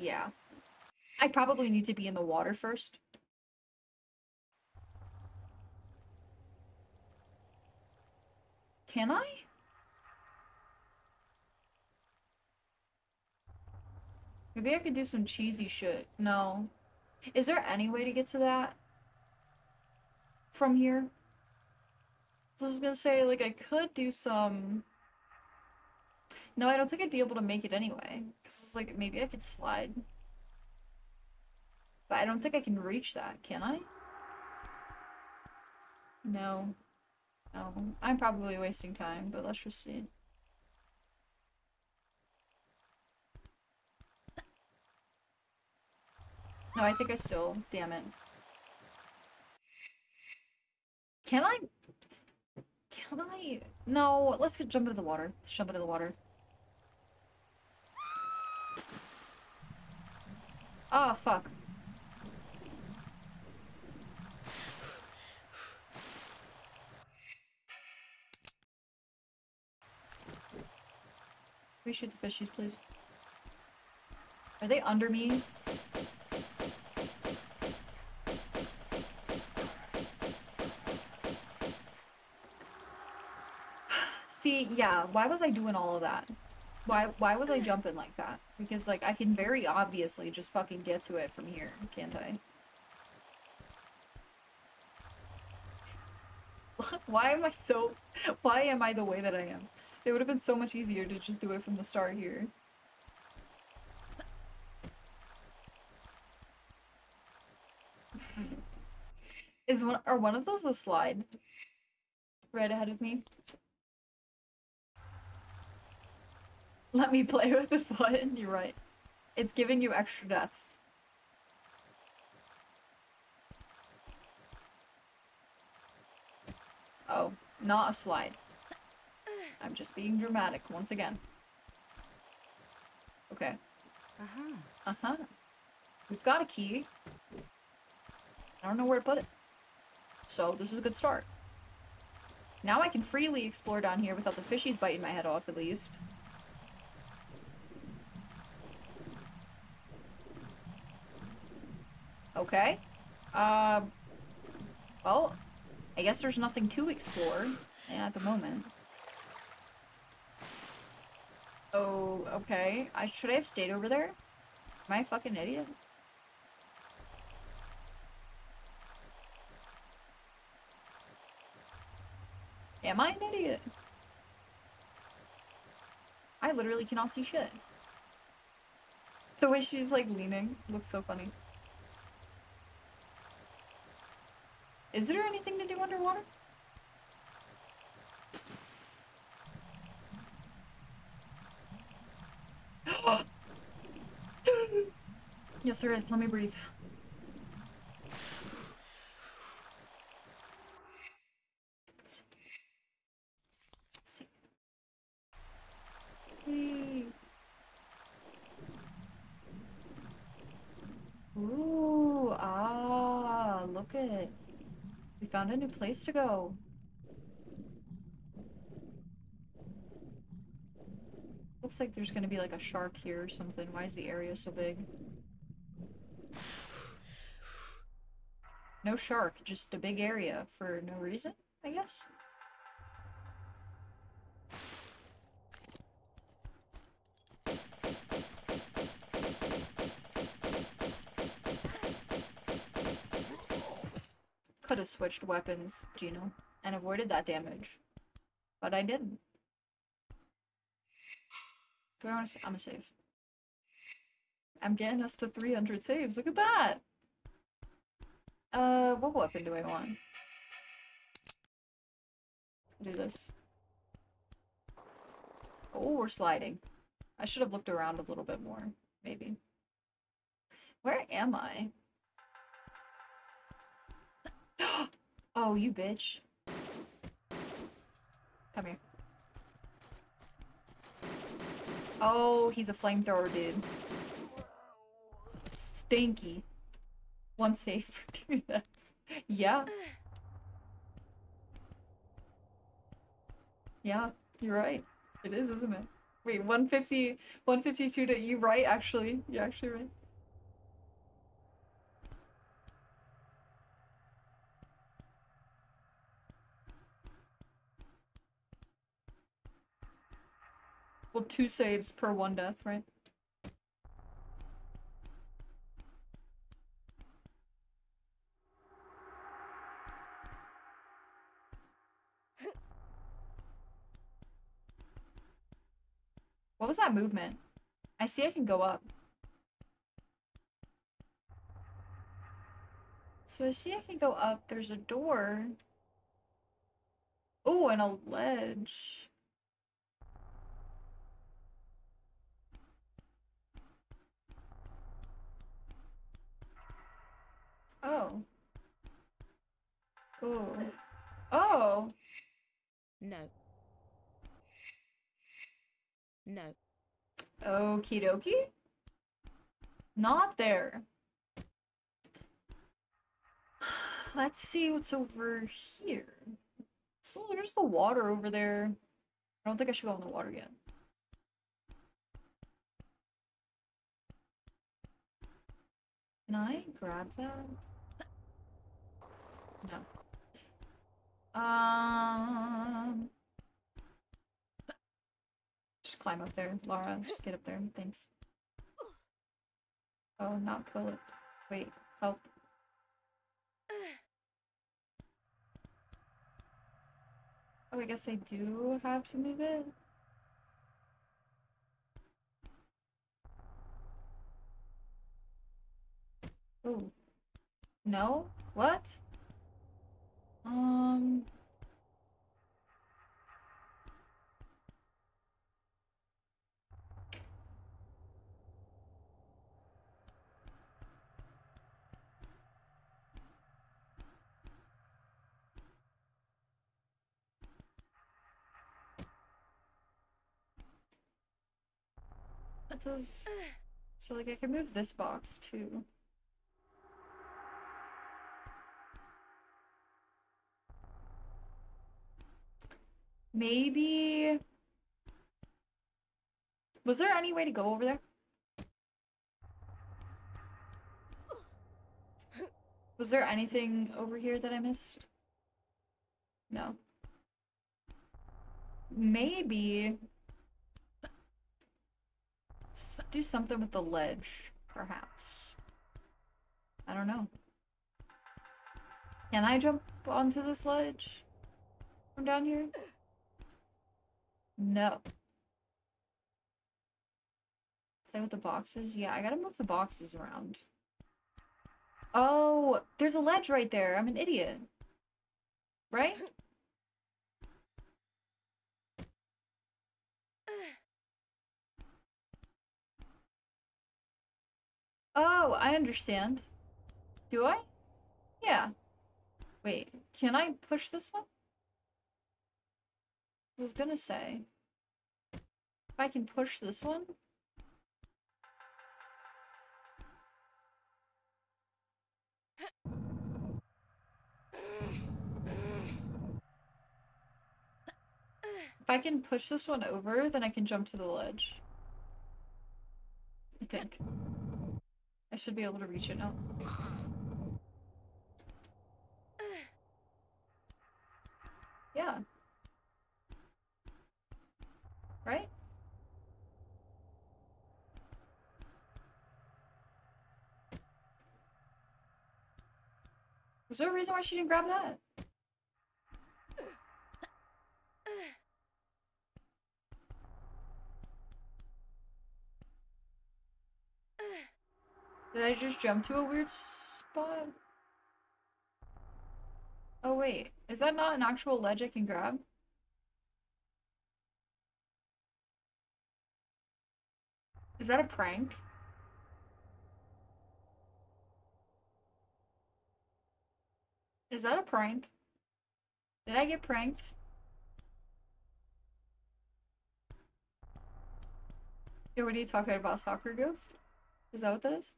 Yeah. I probably need to be in the water first. Can I? Maybe I could do some cheesy shit. No. Is there any way to get to that? From here? I was gonna say, like, I could do some... No, I don't think I'd be able to make it anyway. Because it's like, maybe I could slide. But I don't think I can reach that, can I? No. No. I'm probably wasting time, but let's just see. No, I think I still... Damn it. Can I... Can I? No, let's jump into the water. Let's jump into the water. Oh, fuck. We shoot the fishies, please. Are they under me? See, yeah, why was I doing all of that? Why was I jumping like that? Because, like, I can very obviously just fucking get to it from here, can't I? Why am I the way that I am? It would have been so much easier to just do it from the start here. Are one of those a slide? Right ahead of me? Let me play with the foot. You're right. It's giving you extra deaths. Oh, not a slide. I'm just being dramatic once again. Okay. Uh-huh. We've got a key. I don't know where to put it. So this is a good start. Now I can freely explore down here without the fishies biting my head off, at least. Okay. Well, I guess there's nothing to explore at the moment. Oh, okay. Should I have stayed over there? Am I a fucking idiot? Am I an idiot? I literally cannot see shit. The way she's, like, leaning looks so funny. Is there anything to do underwater? Yes, there is. Let me breathe. Ooh, ah, look at it. found a new place to go. Looks like there's gonna be like a shark here or something. Why is the area so big? No shark, just a big area for no reason, I guess. Could have switched weapons, Gino, and avoided that damage, but I didn't. Do I want to? I'm gonna save. I'm getting us to 300 saves. Look at that. What weapon do I want? Do this. Oh, we're sliding. I should have looked around a little bit more, maybe. Where am I? Oh, you bitch. Come here. Oh, he's a flamethrower dude. Stinky. One save for doing that. Yeah. Yeah, you're right. It is, isn't it? Wait, 150, 152 to you, right? Actually, you're actually right. Well, 2 saves per 1 death, right? What was that movement? I see I can go up. So I see I can go up. There's a door. Oh, and a ledge. Oh. Oh. Oh! No. No. Okie dokie. Not there. Let's see what's over here. So there's the water over there. I don't think I should go in the water yet. Can I grab that? No. Just climb up there, Laura. Just get up there. Thanks. Oh, not pull it. Wait, help. Oh, I guess I do have to move it. Oh. No? What? That does... So, like, I can move this box, too. Maybe... Was there any way to go over there? Was there anything over here that I missed? No. Maybe... Let's do something with the ledge, perhaps. I don't know. Can I jump onto this ledge from down here? No. Play with the boxes? Yeah, I gotta move the boxes around. Oh, there's a ledge right there. I'm an idiot. Right? Oh, I understand. Do I? Yeah. Wait, can I push this one? I was gonna say, if I can push this one. If I can push this one over, then I can jump to the ledge. I think. I should be able to reach it now. Yeah. Right? Is there a reason why she didn't grab that? Did I just jump to a weird spot? Oh wait, is that not an actual ledge I can grab? Is that a prank? Is that a prank? Did I get pranked? Yo, what are you talking about, soccer ghost? Is that what that is?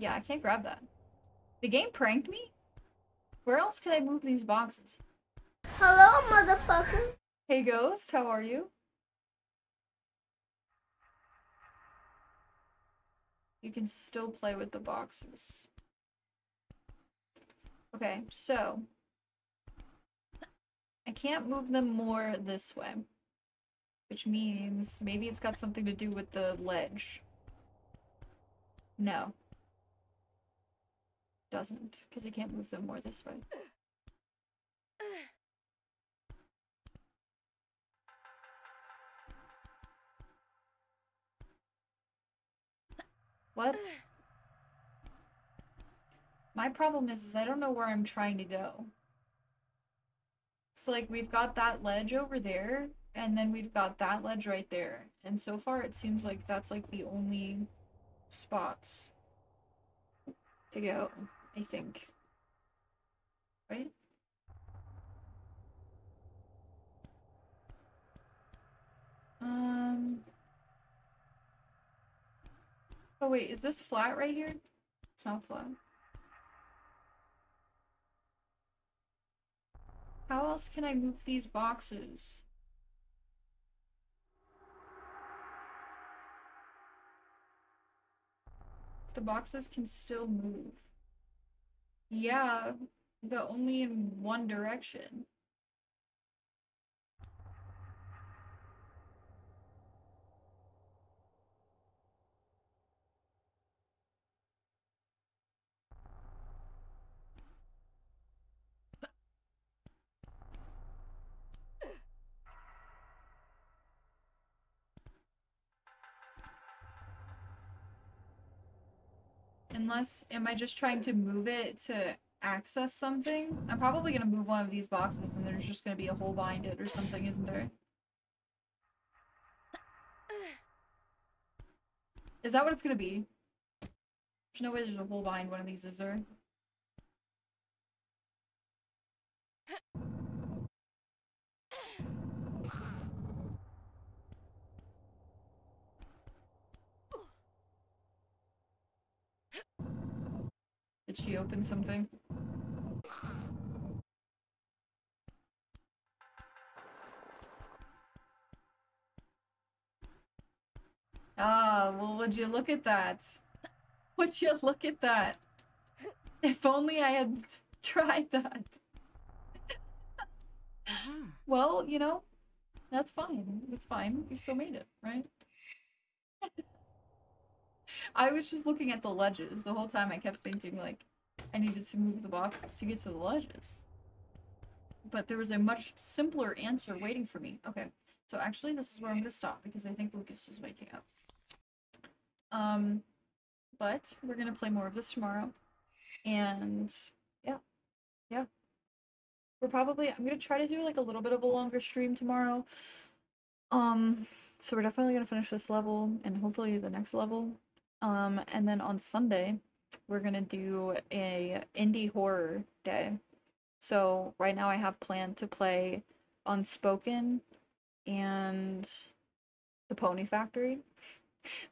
Yeah, I can't grab that. The game pranked me? Where else could I move these boxes? Hello, motherfucker! Hey, ghost, how are you? You can still play with the boxes. Okay, so... I can't move them more this way. Which means maybe it's got something to do with the ledge. No. Doesn't, because I can't move them more this way. What? My problem is I don't know where I'm trying to go. So like we've got that ledge over there, and then we've got that ledge right there. And so far it seems like that's like the only spots to go, I think. Right? Oh wait, is this flat right here? It's not flat. How else can I move these boxes? The boxes can still move. Yeah, but only in one direction. Unless, am I just trying to move it to access something? I'm probably gonna move one of these boxes and there's just gonna be a hole behind it or something, isn't there? Is that what it's gonna be? There's no way there's a hole behind one of these, is there? Did she open something? Ah, well, would you look at that? Would you look at that? If only I had tried that. Well, you know, that's fine. That's fine. You still made it, right? I was just looking at the ledges the whole time. I kept thinking, like, I needed to move the boxes to get to the ledges. But there was a much simpler answer waiting for me. Okay, so actually this is where I'm gonna stop because I think Lucas is waking up. But we're gonna play more of this tomorrow. And yeah. I'm gonna try to do like a little bit of a longer stream tomorrow. So we're definitely gonna finish this level and hopefully the next level. And then on Sunday, we're gonna do a indie horror day. So right now I have planned to play Unspoken and the Pony Factory.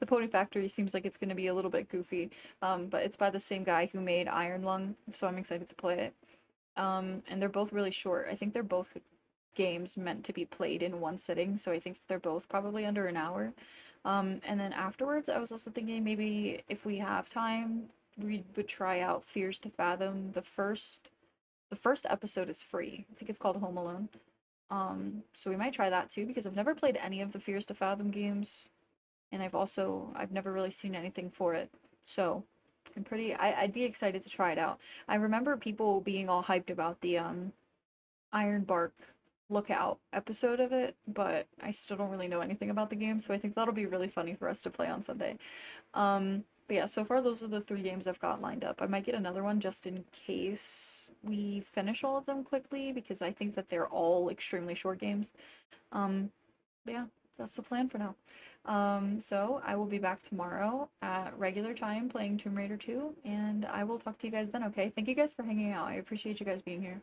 The Pony Factory seems like it's gonna be a little bit goofy, but it's by the same guy who made Iron Lung, so I'm excited to play it. And they're both really short. I think they're both games meant to be played in one sitting, so I think they're both probably under an hour. And then afterwards, I was also thinking maybe if we have time, we would try out Fears to Fathom. The first episode is free. I think it's called Home Alone. So we might try that too, because I've never played any of the Fears to Fathom games, and I've never really seen anything for it. So I'd be excited to try it out. I remember people being all hyped about the Iron Bark Lookout episode of it, but I still don't really know anything about the game, so I think that'll be really funny for us to play on Sunday. But yeah, so far those are the three games I've got lined up. I might get another one just in case we finish all of them quickly, because I think that they're all extremely short games. But yeah, that's the plan for now. So I will be back tomorrow at regular time playing Tomb Raider 2, and I will talk to you guys then, okay? Thank you guys for hanging out. I appreciate you guys being here.